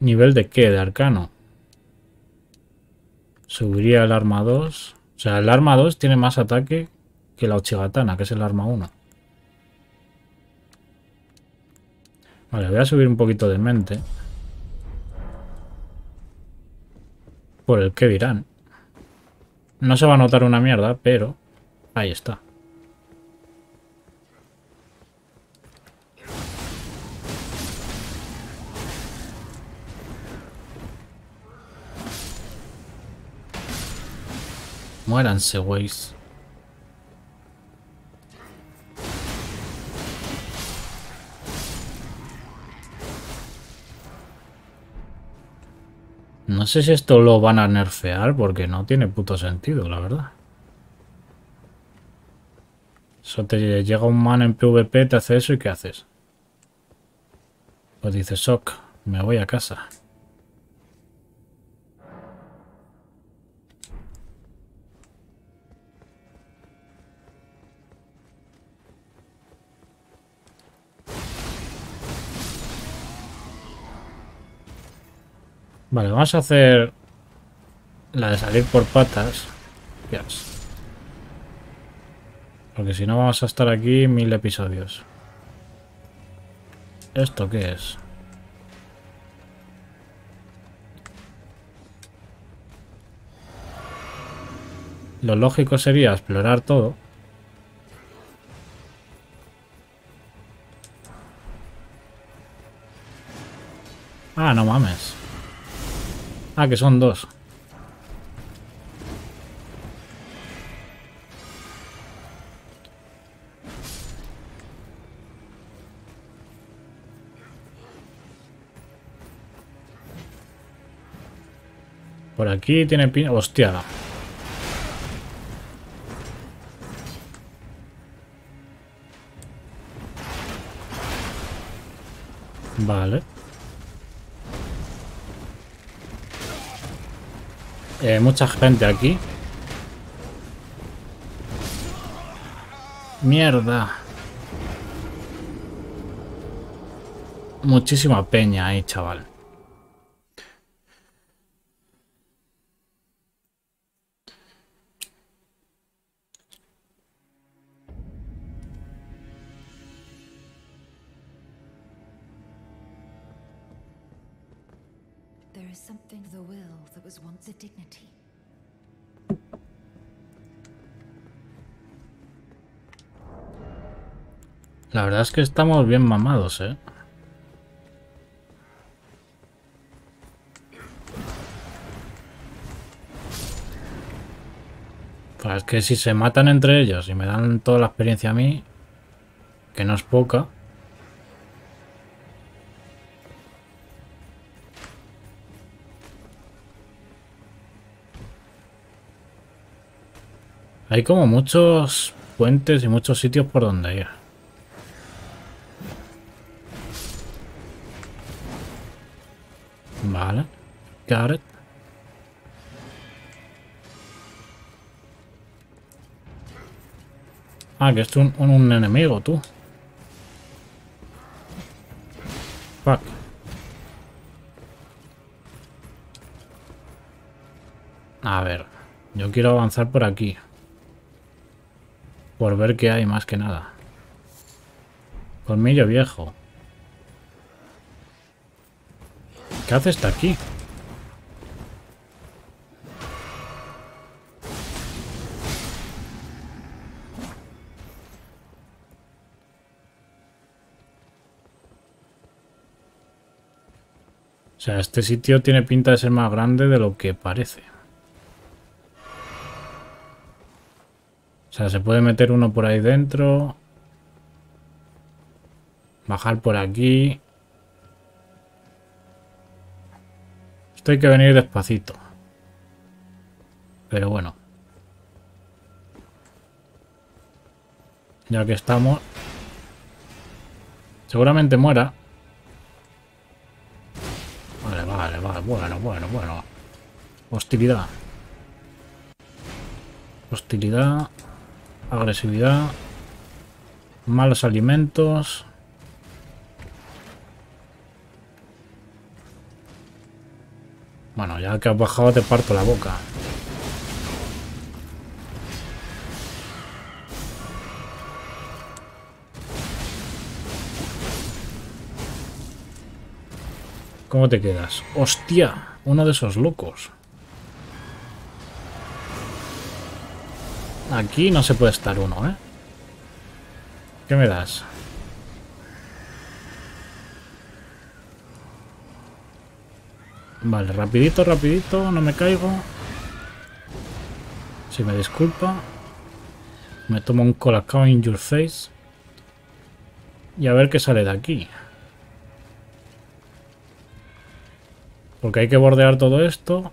¿Nivel de qué? ¿De arcano? Subiría el arma 2. O sea, el arma 2 tiene más ataque que la Ochigatana, que es el arma 1. Vale, voy a subir un poquito de mente. Por el que dirán. No se va a notar una mierda, pero... Ahí está. Muéranse, güeyes. sé si esto lo van a nerfear porque no tiene puto sentido, la verdad. Eso te llega un man en PvP, te hace eso y ¿qué haces? Pues dices, Sok, me voy a casa. Vale, vamos a hacer la de salir por patas. Yes. Porque si no vamos a estar aquí 1000 episodios. ¿Esto qué es? Lo lógico sería explorar todo. Ah, no mames. Ah, que son dos. Por aquí tiene pin... Hostia. Vale. Mucha gente aquí. Mierda. Muchísima peña ahí, chaval. La verdad es que estamos bien mamados, ¿eh? Pues es que si se matan entre ellos y me dan toda la experiencia a mí, que no es poca. Hay como muchos puentes y muchos sitios por donde ir. Vale. Garrett. Ah, que esto es un enemigo, tú. Fuck. A ver. Yo quiero avanzar por aquí. Por ver qué hay, más que nada. Colmillo viejo. ¿Qué hace hasta aquí? O sea, este sitio tiene pinta de ser más grande de lo que parece. O sea, se puede meter uno por ahí dentro. Bajar por aquí. Esto hay que venir despacito. Pero bueno. Ya que estamos. Seguramente muera. Vale, vale, vale. Bueno, bueno, bueno. Hostilidad. Hostilidad. Agresividad. Malos alimentos. Bueno, ya que has bajado te parto la boca. ¿Cómo te quedas? ¡Hostia! Uno de esos locos. Aquí no se puede estar uno, ¿eh? ¿Qué me das? Vale, rapidito, rapidito, no me caigo. Si me disculpa. Me tomo un colacao in your face. Y a ver qué sale de aquí. Porque hay que bordear todo esto.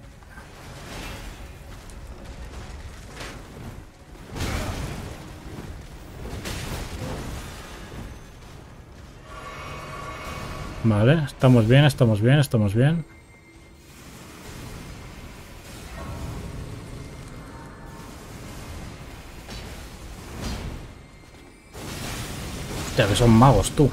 Vale, estamos bien, estamos bien, estamos bien. Hostia, que son magos, tú.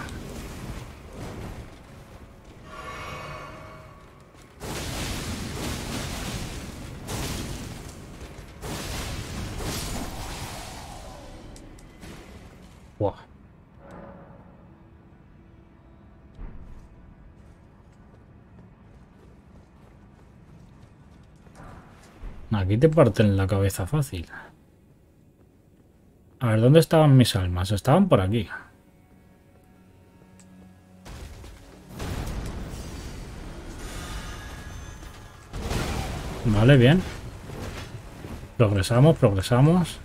Aquí te parten la cabeza fácil. A ver, ¿dónde estaban mis almas? Estaban por aquí. Vale, bien. Progresamos, progresamos.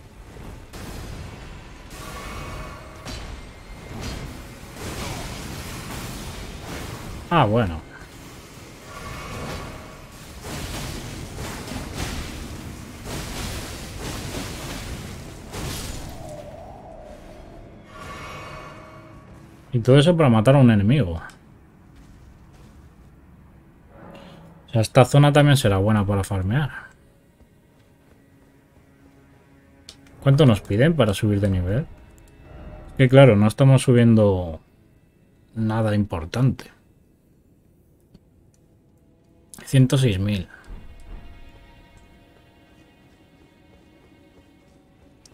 Ah, bueno. Y todo eso para matar a un enemigo. O sea, esta zona también será buena para farmear. ¿Cuánto nos piden para subir de nivel? Que claro, no estamos subiendo nada importante. 106.000.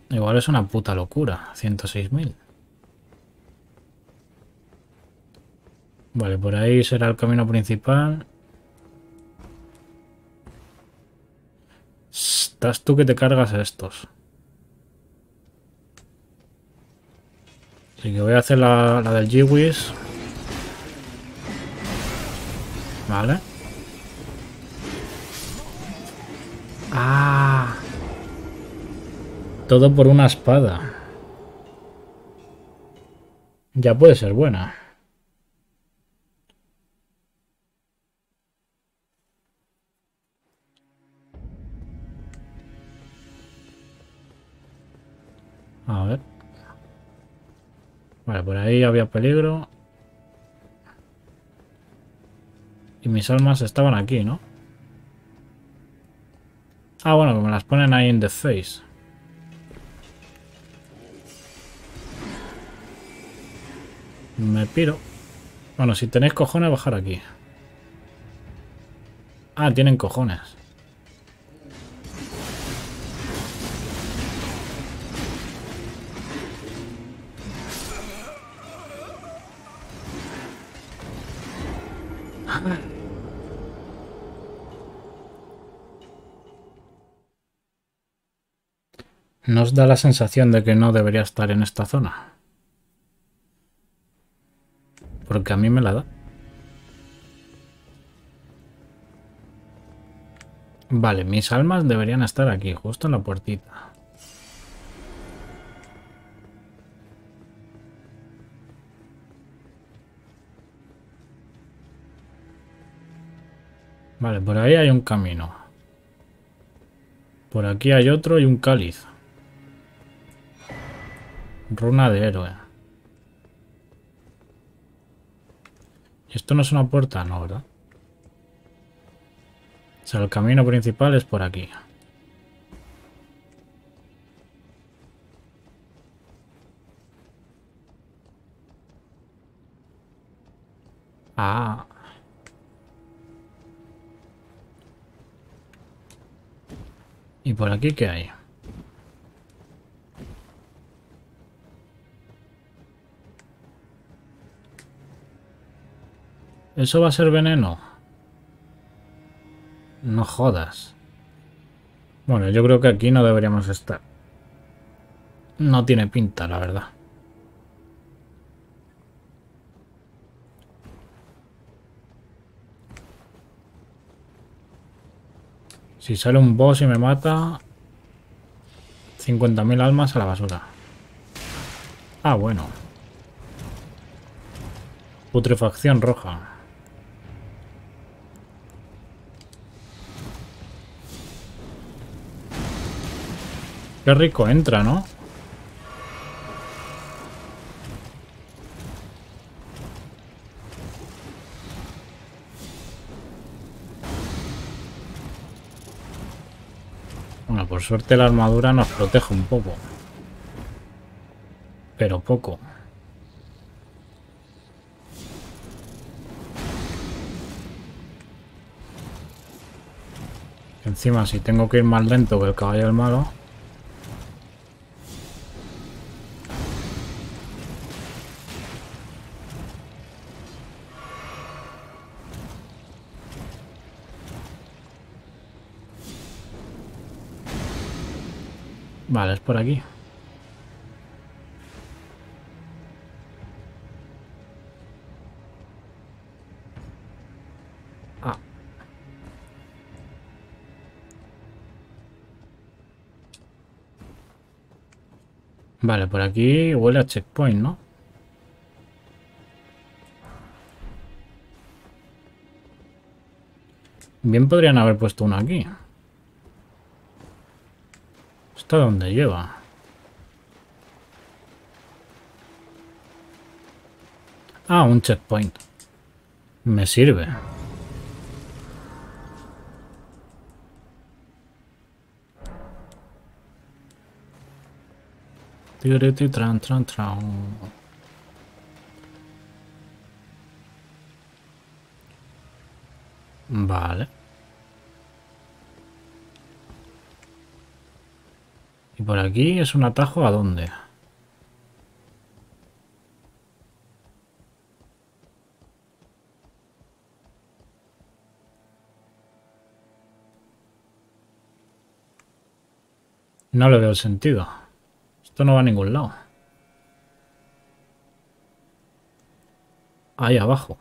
Igual es una puta locura, 106.000. Vale, por ahí será el camino principal. Estás tú que te cargas a estos. Así que voy a hacer la del Jiwis. Vale. Ah. Todo por una espada. Ya puede ser buena. A ver. Vale, por ahí había peligro. Y mis almas estaban aquí, ¿no? Ah, bueno, que me las ponen ahí en the face. Me piro. Bueno, si tenéis cojones, bajar aquí. Ah, tienen cojones. Nos da la sensación de que no debería estar en esta zona. Porque a mí me la da. Vale, mis almas deberían estar aquí, justo en la puertita. Vale, por ahí hay un camino. Por aquí hay otro y un cáliz. Runa de héroe. Esto no es una puerta, no, ¿verdad? O sea, el camino principal es por aquí. Ah. ¿Y por aquí qué hay? ¿Eso va a ser veneno? No jodas. Bueno, yo creo que aquí no deberíamos estar. No tiene pinta, la verdad. Si sale un boss y me mata... 50.000 almas a la basura. Ah, bueno. Putrefacción roja. Qué rico entra, ¿no? Bueno, por suerte la armadura nos protege un poco. Pero poco. Encima, si tengo que ir más lento que el caballo del malo. Vale, es por aquí. Vale, por aquí huele a checkpoint, ¿no? Bien podrían haber puesto uno aquí. ¿Esto dónde lleva? Ah, un checkpoint. Me sirve. Tran, tran, tran. Vale. Y por aquí es un atajo, ¿a dónde? No le veo el sentido. Esto no va a ningún lado. Ahí abajo.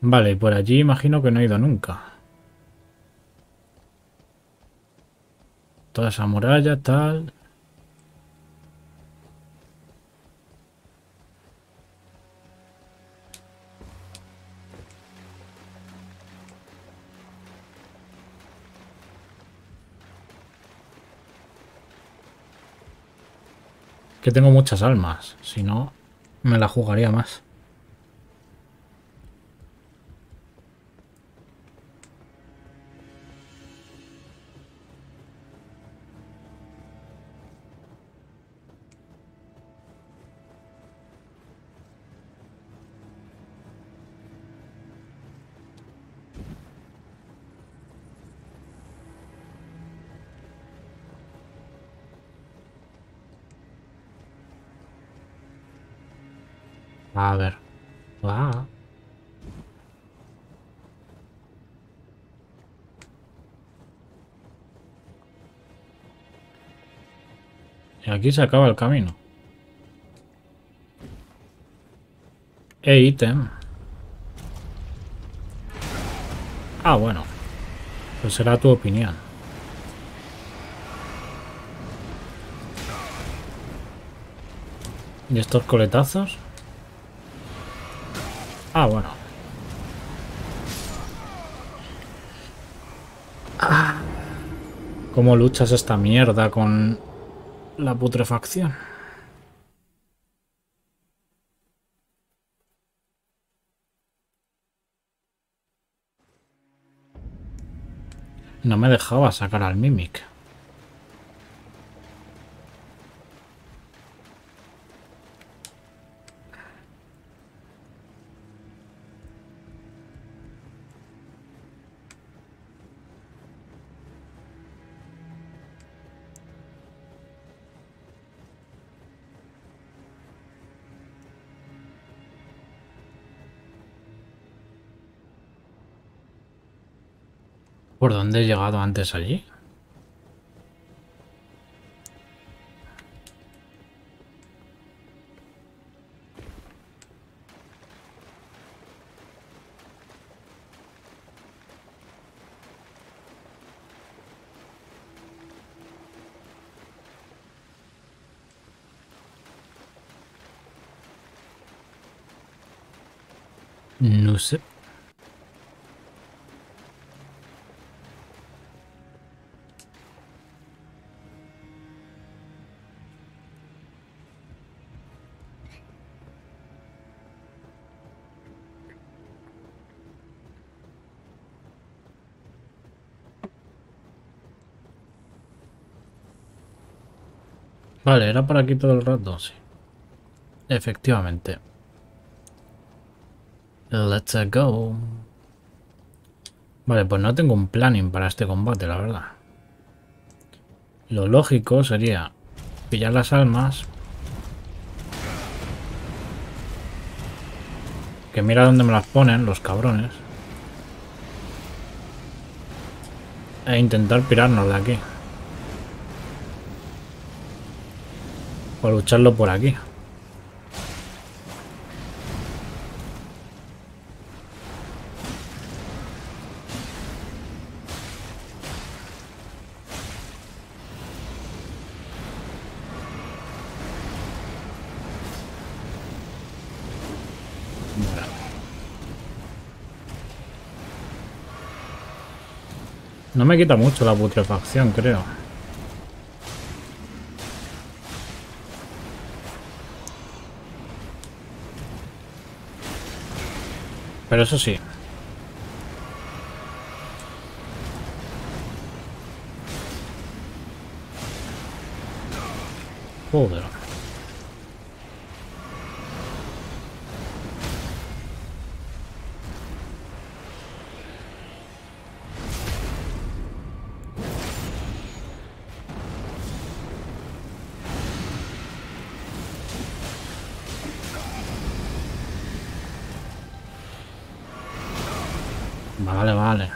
Vale, por allí imagino que no he ido nunca. Toda esa muralla, tal. Que tengo muchas almas, si no me la jugaría más. A ver, va. Y aquí se acaba el camino. Ítem. Ah, bueno. Pues será tu opinión. ¿Y estos coletazos? Ah, bueno. Ah, ¿cómo luchas esta mierda con la putrefacción? No me dejaba sacar al Mimic. ¿Por dónde he llegado antes allí? No sé. Vale, era por aquí todo el rato, sí. Efectivamente. Let's go. Vale, pues no tengo un planning para este combate, la verdad. Lo lógico sería pillar las almas. Que mira dónde me las ponen los cabrones. E intentar pirarnos de aquí. O lucharlo por aquí. No me quita mucho la putrefacción, creo. Pero eso sí. Joder. Vale.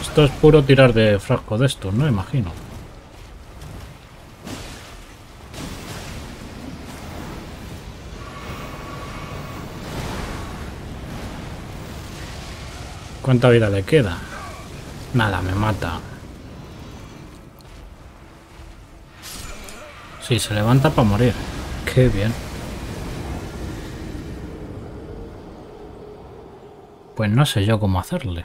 Esto es puro tirar de frasco de estos, ¿no? Imagino. ¿Cuánta vida le queda? Nada, me mata. Sí, se levanta para morir. Qué bien. Pues no sé yo cómo hacerle.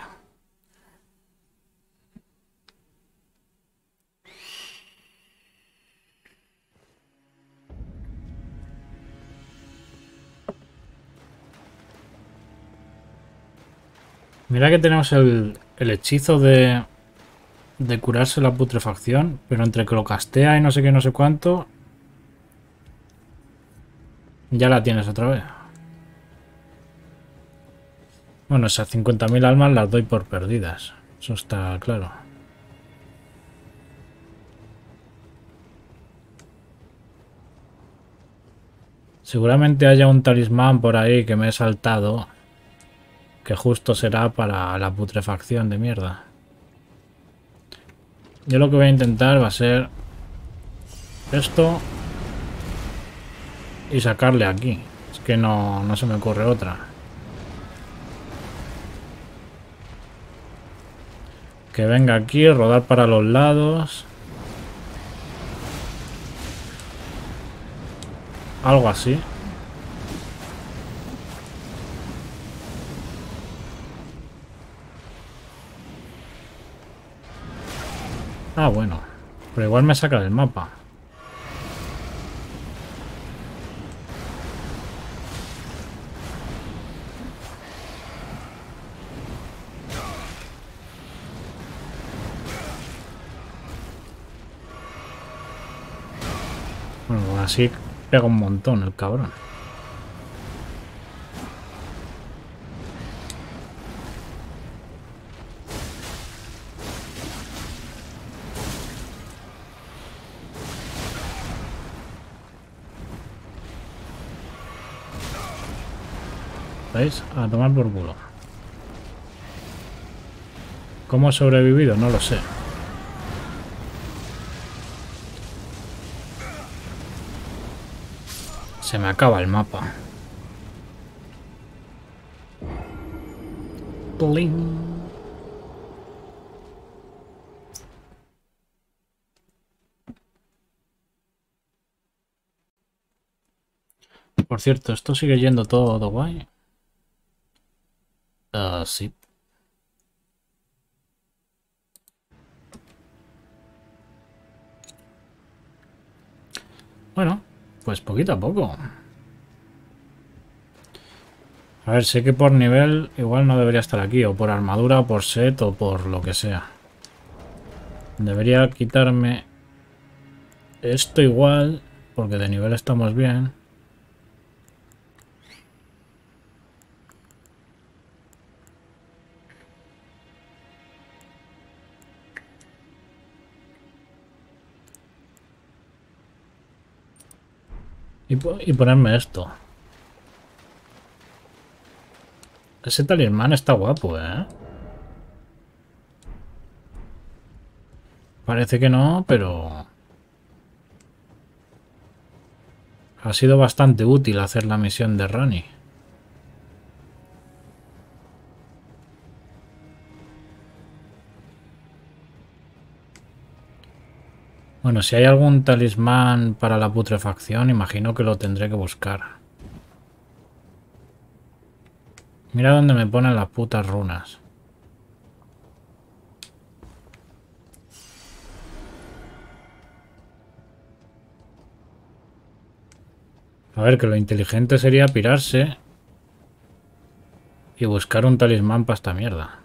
Mira que tenemos el hechizo de curarse la putrefacción, pero entre que lo castea y no sé qué, no sé cuánto, ya la tienes otra vez. Bueno, esas 50.000 almas las doy por perdidas. Eso está claro. Seguramente haya un talismán por ahí que me he saltado. Que justo será para la putrefacción de mierda. Yo lo que voy a intentar va a ser esto. Y sacarle aquí. Es que no se me ocurre otra. Que venga aquí, rodar para los lados. Algo así. Ah, bueno. Pero igual me saca del mapa. Así pega un montón el cabrón. ¿Veis? A tomar por culo. ¿Cómo he sobrevivido? No lo sé. Se me acaba el mapa. Pling. Por cierto, esto sigue yendo todo guay. Sí. Bueno. Pues poquito a poco. A ver, sé que por nivel igual no debería estar aquí. O por armadura, o por set, o por lo que sea. Debería quitarme Esto igual, porque de nivel estamos bien. Y ponerme esto. Ese talismán está guapo, ¿eh? Parece que no, pero... ha sido bastante útil hacer la misión de Rani. Bueno, si hay algún talismán para la putrefacción, imagino que lo tendré que buscar. Mira dónde me ponen las putas runas. A ver, que lo inteligente sería pirarse y buscar un talismán para esta mierda.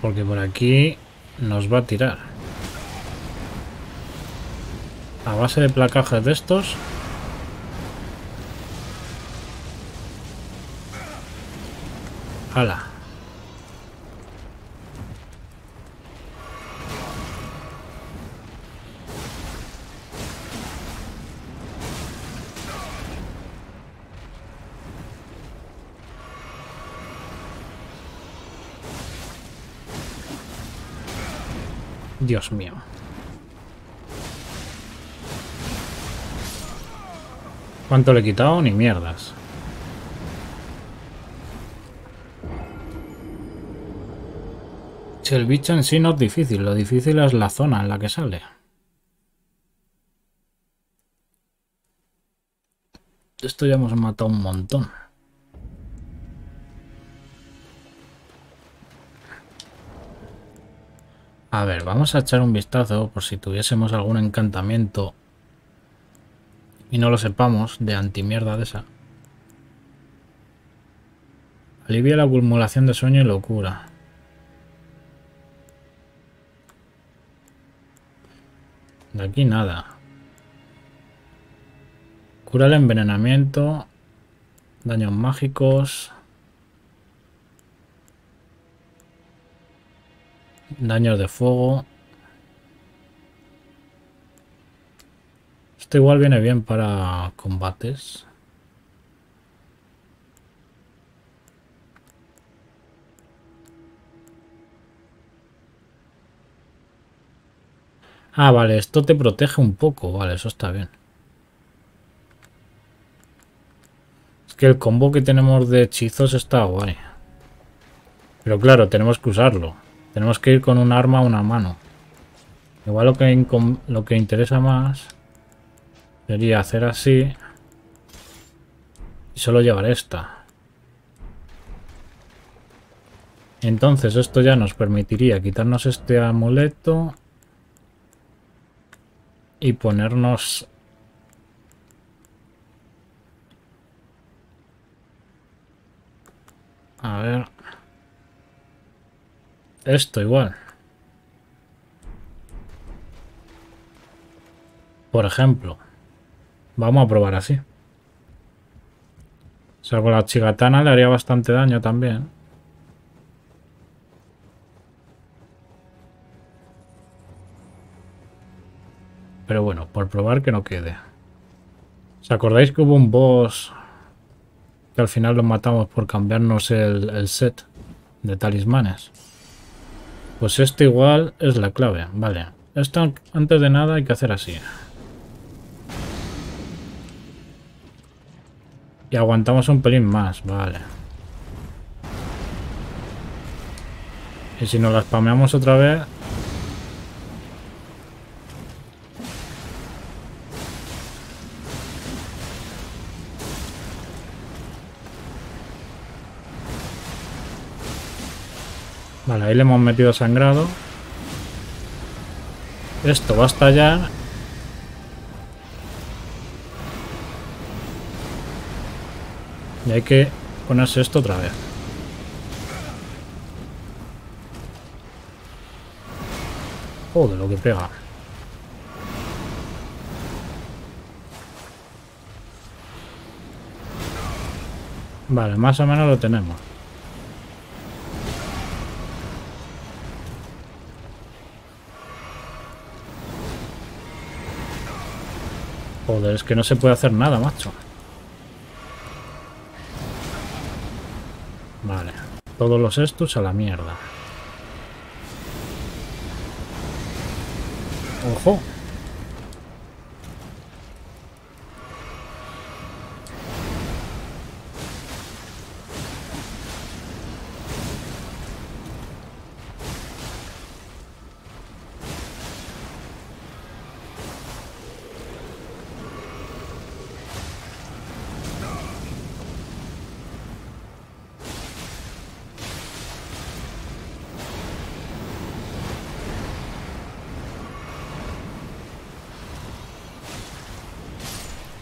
Porque por aquí nos va a tirar. A base de placajes de estos. ¡Hala! Dios mío. ¿Cuánto le he quitado? Ni mierdas. Si el bicho en sí no es difícil, lo difícil es la zona en la que sale. Esto ya hemos matado un montón. A ver, vamos a echar un vistazo por si tuviésemos algún encantamiento y no lo sepamos, de antimierda de esa. Alivia la acumulación de sueño y locura. De aquí nada. Cura el envenenamiento, daños mágicos... daños de fuego. Esto igual viene bien para combates. Ah, vale, esto te protege un poco. Vale, eso está bien. Es que el combo que tenemos de hechizos está guay. Pero claro, tenemos que usarlo. Tenemos que ir con un arma a una mano. Igual lo que interesa más sería hacer así y solo llevar esta. Entonces esto ya nos permitiría quitarnos este amuleto y ponernos a ver. Esto igual. Por ejemplo. Vamos a probar así. O sea, con la Ochigatana le haría bastante daño también. Pero bueno, por probar que no quede. ¿Os acordáis que hubo un boss que al final lo matamos por cambiarnos el set de talismanes? Pues esto igual es la clave, vale. Esto antes de nada hay que hacer así. Y aguantamos un pelín más, vale. Y si nos la spameamos otra vez... Vale, ahí le hemos metido sangrado. Esto va a estallar. Y hay que ponerse esto otra vez. Joder, lo que pega. Vale, más o menos lo tenemos. Joder, es que no se puede hacer nada, macho. Vale, todos los estos a la mierda. ¡Ojo!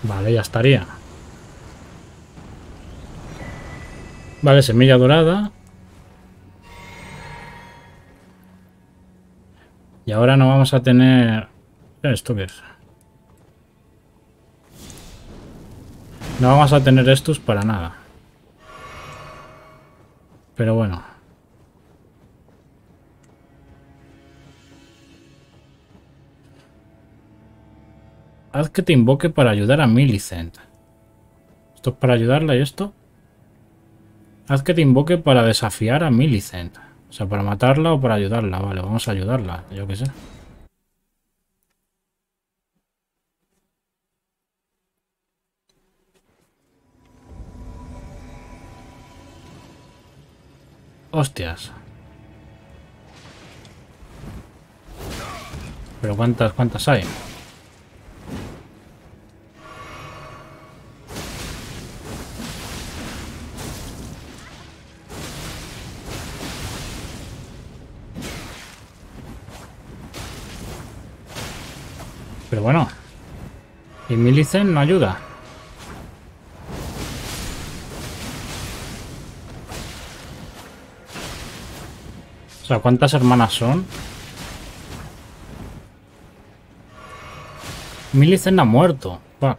Vale, ya estaría. Vale, semilla dorada. Y ahora no vamos a tener... ¿Esto qué es? No vamos a tener estos para nada. Pero bueno. Haz que te invoque para ayudar a Millicent. Esto es para ayudarla y esto. Haz que te invoque para desafiar a Millicent. O sea, para matarla o para ayudarla. Vale, vamos a ayudarla, yo qué sé. Hostias. Pero ¿cuántas hay? Pero bueno, y Millicent no ayuda. O sea, ¿cuántas hermanas son? Millicent ha muerto. Va.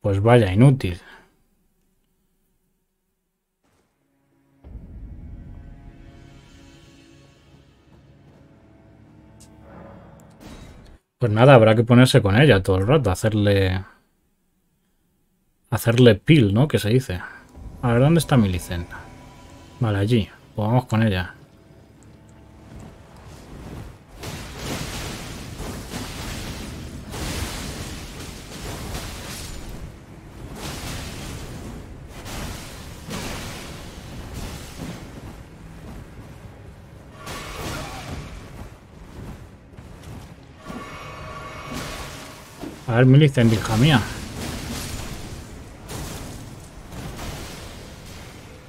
Pues vaya, inútil. Pues nada, habrá que ponerse con ella todo el rato, hacerle peel, ¿no? Que se dice. A ver, ¿dónde está Millicent? Vale, allí. Pues vamos con ella. A ver, Millicent, hija mía.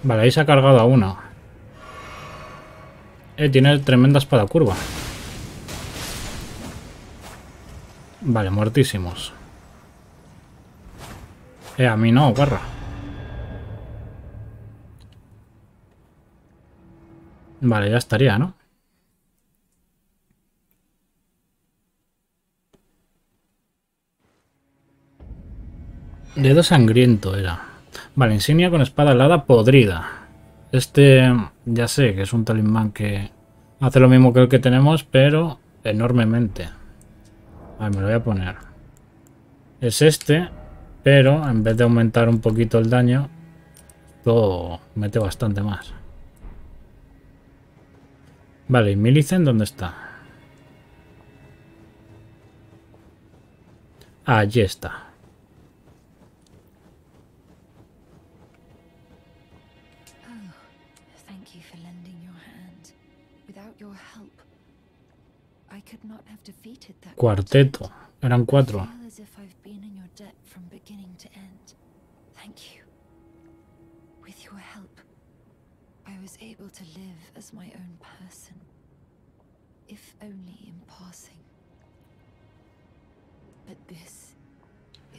Vale, ahí se ha cargado a una. Tiene tremenda espada curva. Vale, muertísimos. A mí no, guarra. Vale, ya estaría, ¿no? Dedo sangriento era. Vale, insignia con espada alada podrida. Este ya sé que es un talismán que hace lo mismo que el que tenemos, pero enormemente. A ver, me lo voy a poner. Es este, pero en vez de aumentar un poquito el daño, lo mete bastante más. Vale, ¿y Millicent dónde está? Allí está. Cuarteto, eran cuatro.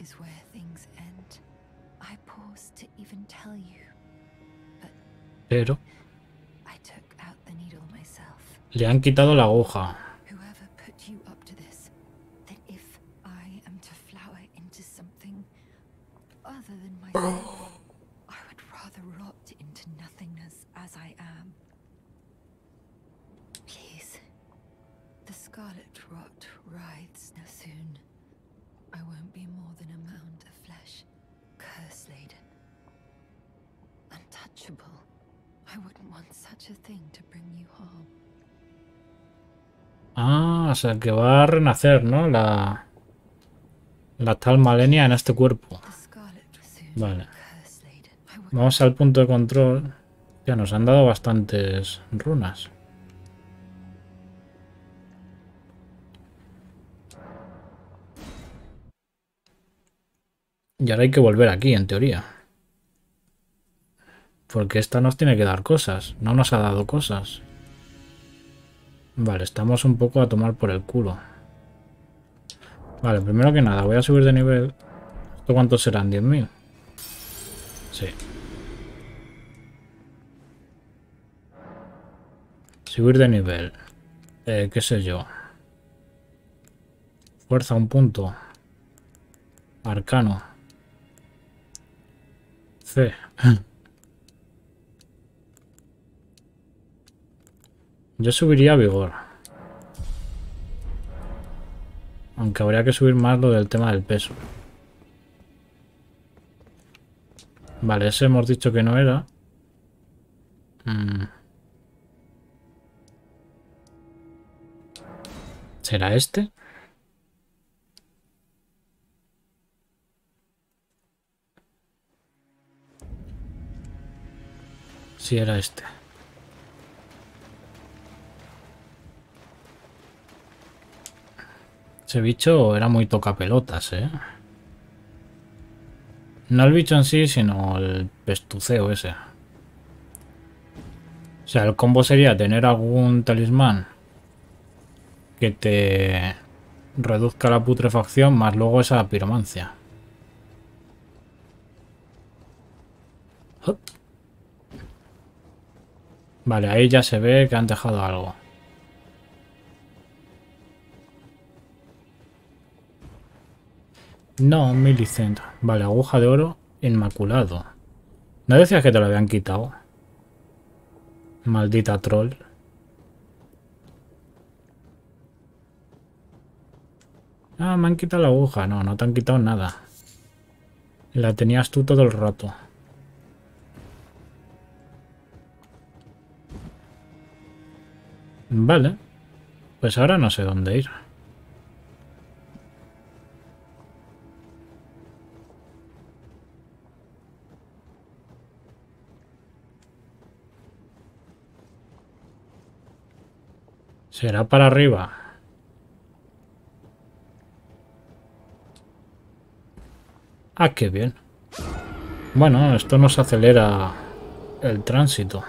is where things end. I paused to even tell you, but I took out the needle myself. Le han quitado la aguja. Whoever put you up to this, that if I am to flower into something other than myself, I would rather rot into nothingness as I am. Please, the scarlet rot writhes no soon. I won't be more than a mound of flesh, curse-laden, untouchable. I wouldn't want such a thing to bring you home. Ah, o sea que va a renacer, ¿no? La tal Malenia en este cuerpo. Vale. Vamos al punto de control. Ya nos han dado bastantes runas. Y ahora hay que volver aquí, en teoría. Porque esta nos tiene que dar cosas. No nos ha dado cosas. Vale, estamos un poco a tomar por el culo. Vale, primero que nada, voy a subir de nivel. ¿Esto cuántos serán? ¿10.000? Sí. Subir de nivel. ¿Qué sé yo? Fuerza, un punto. Arcano. C. Yo subiría a vigor. Aunque habría que subir más lo del tema del peso. Vale, ese hemos dicho que no era. ¿Será este? Sí, era este. Ese bicho era muy tocapelotas, ¿eh? No el bicho en sí, sino el pestuceo ese. O sea, el combo sería tener algún talismán que te reduzca la putrefacción, más luego esa piromancia. Vale, ahí ya se ve que han dejado algo. No, Millicent. Vale, aguja de oro inmaculado. ¿No decías que te lo habían quitado? Maldita troll. Ah, me han quitado la aguja. No, no te han quitado nada. La tenías tú todo el rato. Vale. Pues ahora no sé dónde ir. ¿Será para arriba? Ah, qué bien. Bueno, esto nos acelera el tránsito.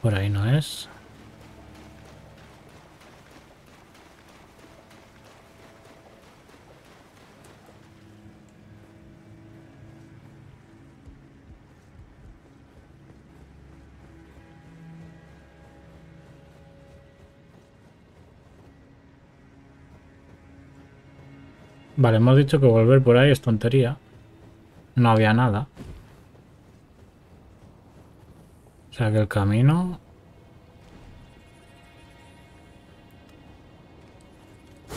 Por ahí no es. Vale, hemos dicho que volver por ahí es tontería. No había nada. O sea que el camino...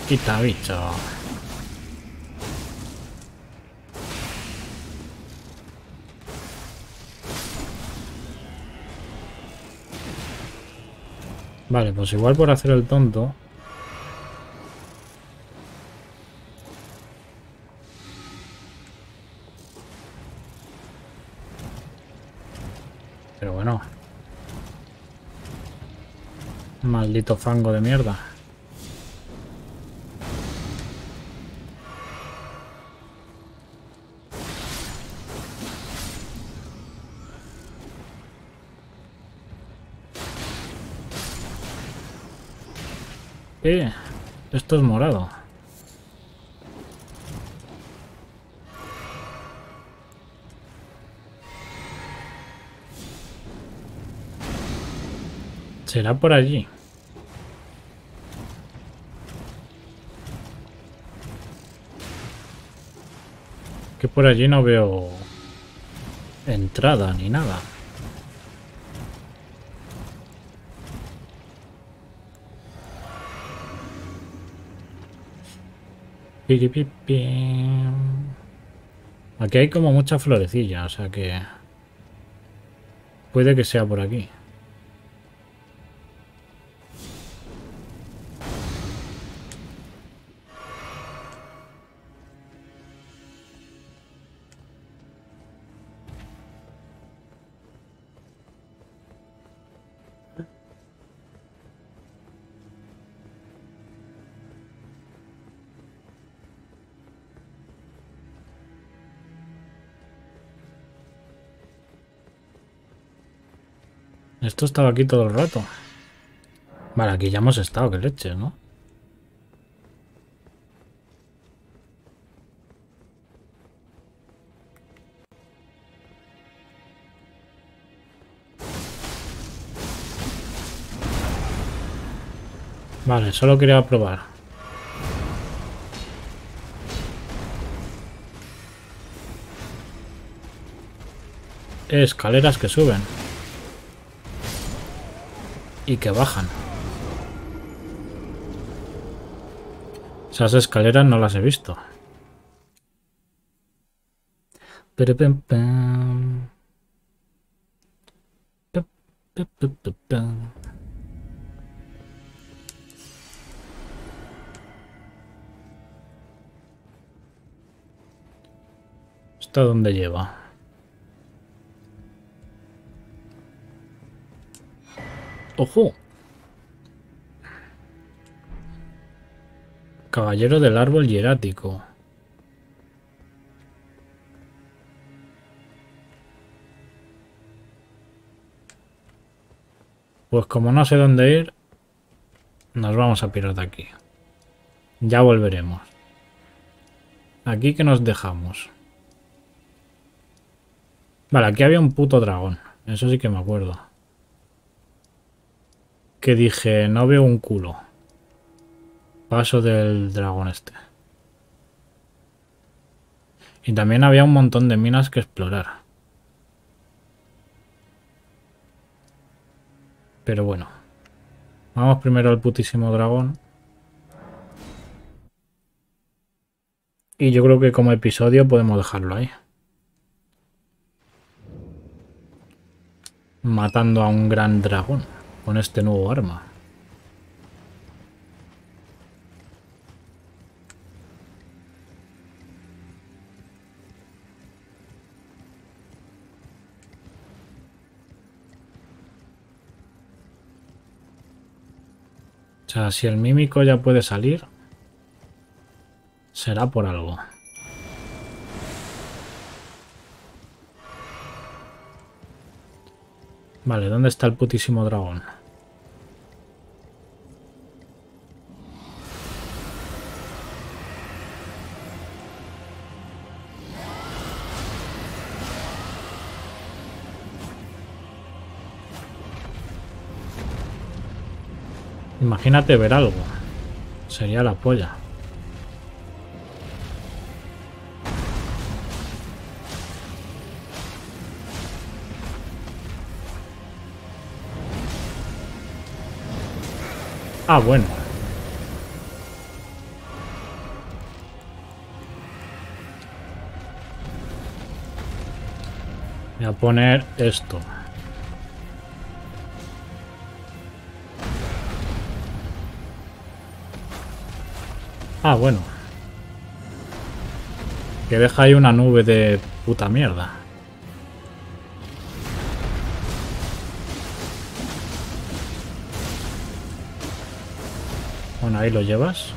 Quita, bicho. Vale, pues igual por hacer el tonto... Maldito fango de mierda. Esto es morado. Será por allí. Que por allí no veo entrada ni nada. Aquí hay como mucha florecilla, o sea que puede que sea por aquí. Esto estaba aquí todo el rato. Vale, aquí ya hemos estado, que leches, ¿no? Vale, solo quería probar. Escaleras que suben. Y que bajan. Esas escaleras no las he visto. ¿Hasta dónde lleva? ¡Ojo! Caballero del árbol hierático. Pues como no sé dónde ir, nos vamos a pirar de aquí. Ya volveremos. Aquí que nos dejamos. Vale, aquí había un puto dragón. Eso sí que me acuerdo. Que dije, no veo un culo. Paso del dragón este. Y también había un montón de minas que explorar. Pero bueno. Vamos primero al putísimo dragón. Y yo creo que como episodio podemos dejarlo ahí. Matando a un gran dragón. Con este nuevo arma. O sea, si el mímico ya puede salir, será por algo. Vale, ¿dónde está el putísimo dragón? Imagínate ver algo. Sería la polla. Ah, bueno. Voy a poner esto. Ah, bueno. Que deja ahí una nube de puta mierda. Bueno, ahí lo llevas.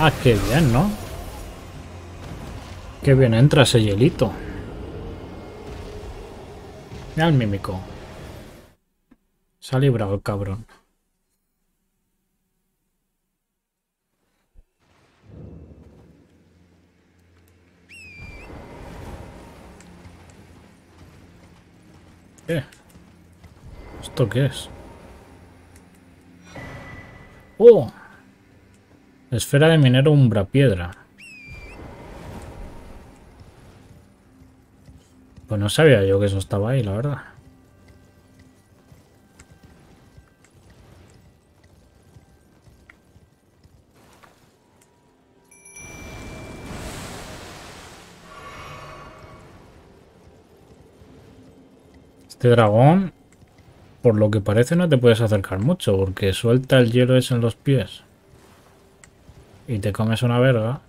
Ah, qué bien, ¿no? Qué bien entra ese hielito. Mira el mímico. Se ha librado el cabrón. ¿Qué? ¿Esto qué es? ¡Oh! Esfera de minero umbra piedra. Pues no sabía yo que eso estaba ahí, la verdad. Este dragón, por lo que parece, no te puedes acercar mucho porque suelta el hielo ese en los pies y te comes una verga.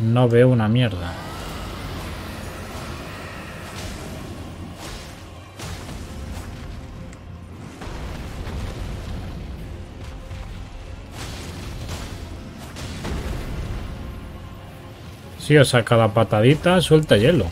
No veo una mierda. Sí, o sea, cada patadita suelta hielo.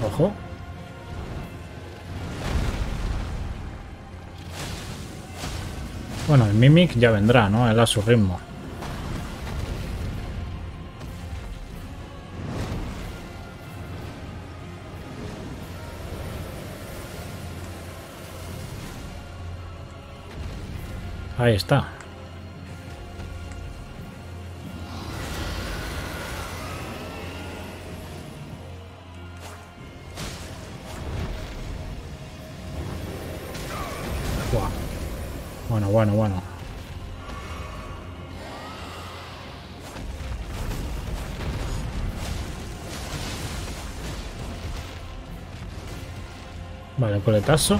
Ojo. Bueno, el Mimic ya vendrá, ¿no? Él a su ritmo. Ahí está. Buah. Bueno. Vale, coletazo.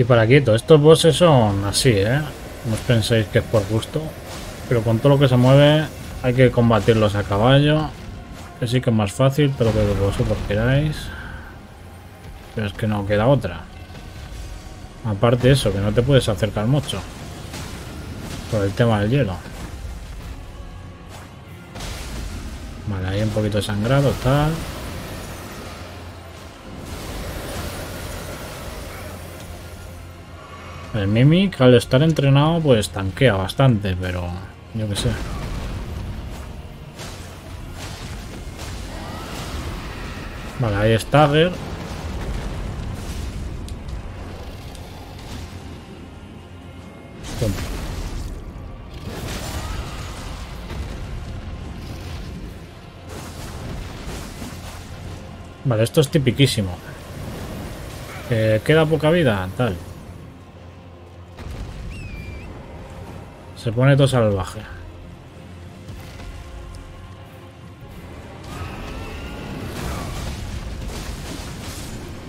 Y para aquí, todos estos bosses son así, ¿eh? No os penséis que es por gusto. Pero con todo lo que se mueve hay que combatirlos a caballo. Que sí que es más fácil, pero que vosotros queráis. Pero es que no queda otra. Aparte eso, que no te puedes acercar mucho. Por el tema del hielo. Vale, ahí un poquito de sangrado, tal. El Mimic, al estar entrenado, pues tanquea bastante, pero yo qué sé. Vale, ahí está Stagger. Vale, esto es tipiquísimo. Queda poca vida, tal. Se pone todo salvaje.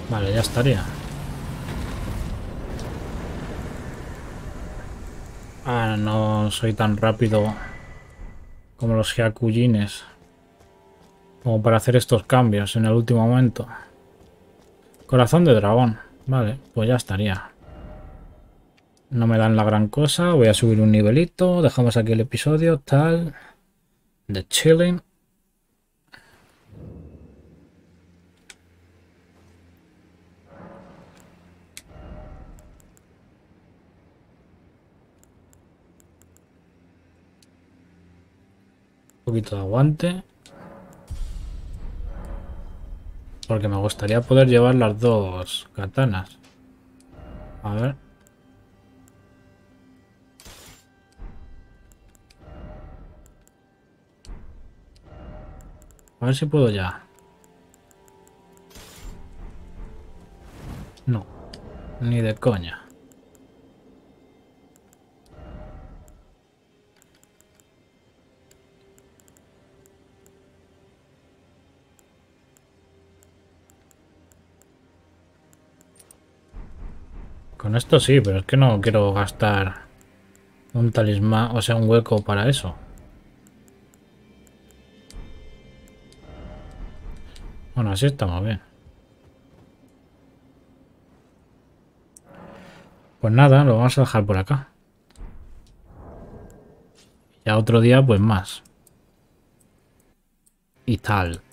Vale, ya estaría. Ah, no soy tan rápido como los Hyakujines como para hacer estos cambios en el último momento. Corazón de dragón. Vale, pues ya estaría. No me dan la gran cosa. Voy a subir un nivelito. Dejamos aquí el episodio. Tal. The Chilling. Un poquito de aguante. Porque me gustaría poder llevar las dos katanas. A ver. A ver si puedo ya. No, ni de coña. Con esto sí, pero es que no quiero gastar un talismán, o sea, un hueco para eso. Bueno, así estamos bien. Pues nada, lo vamos a dejar por acá. Ya otro día, pues más. Y tal.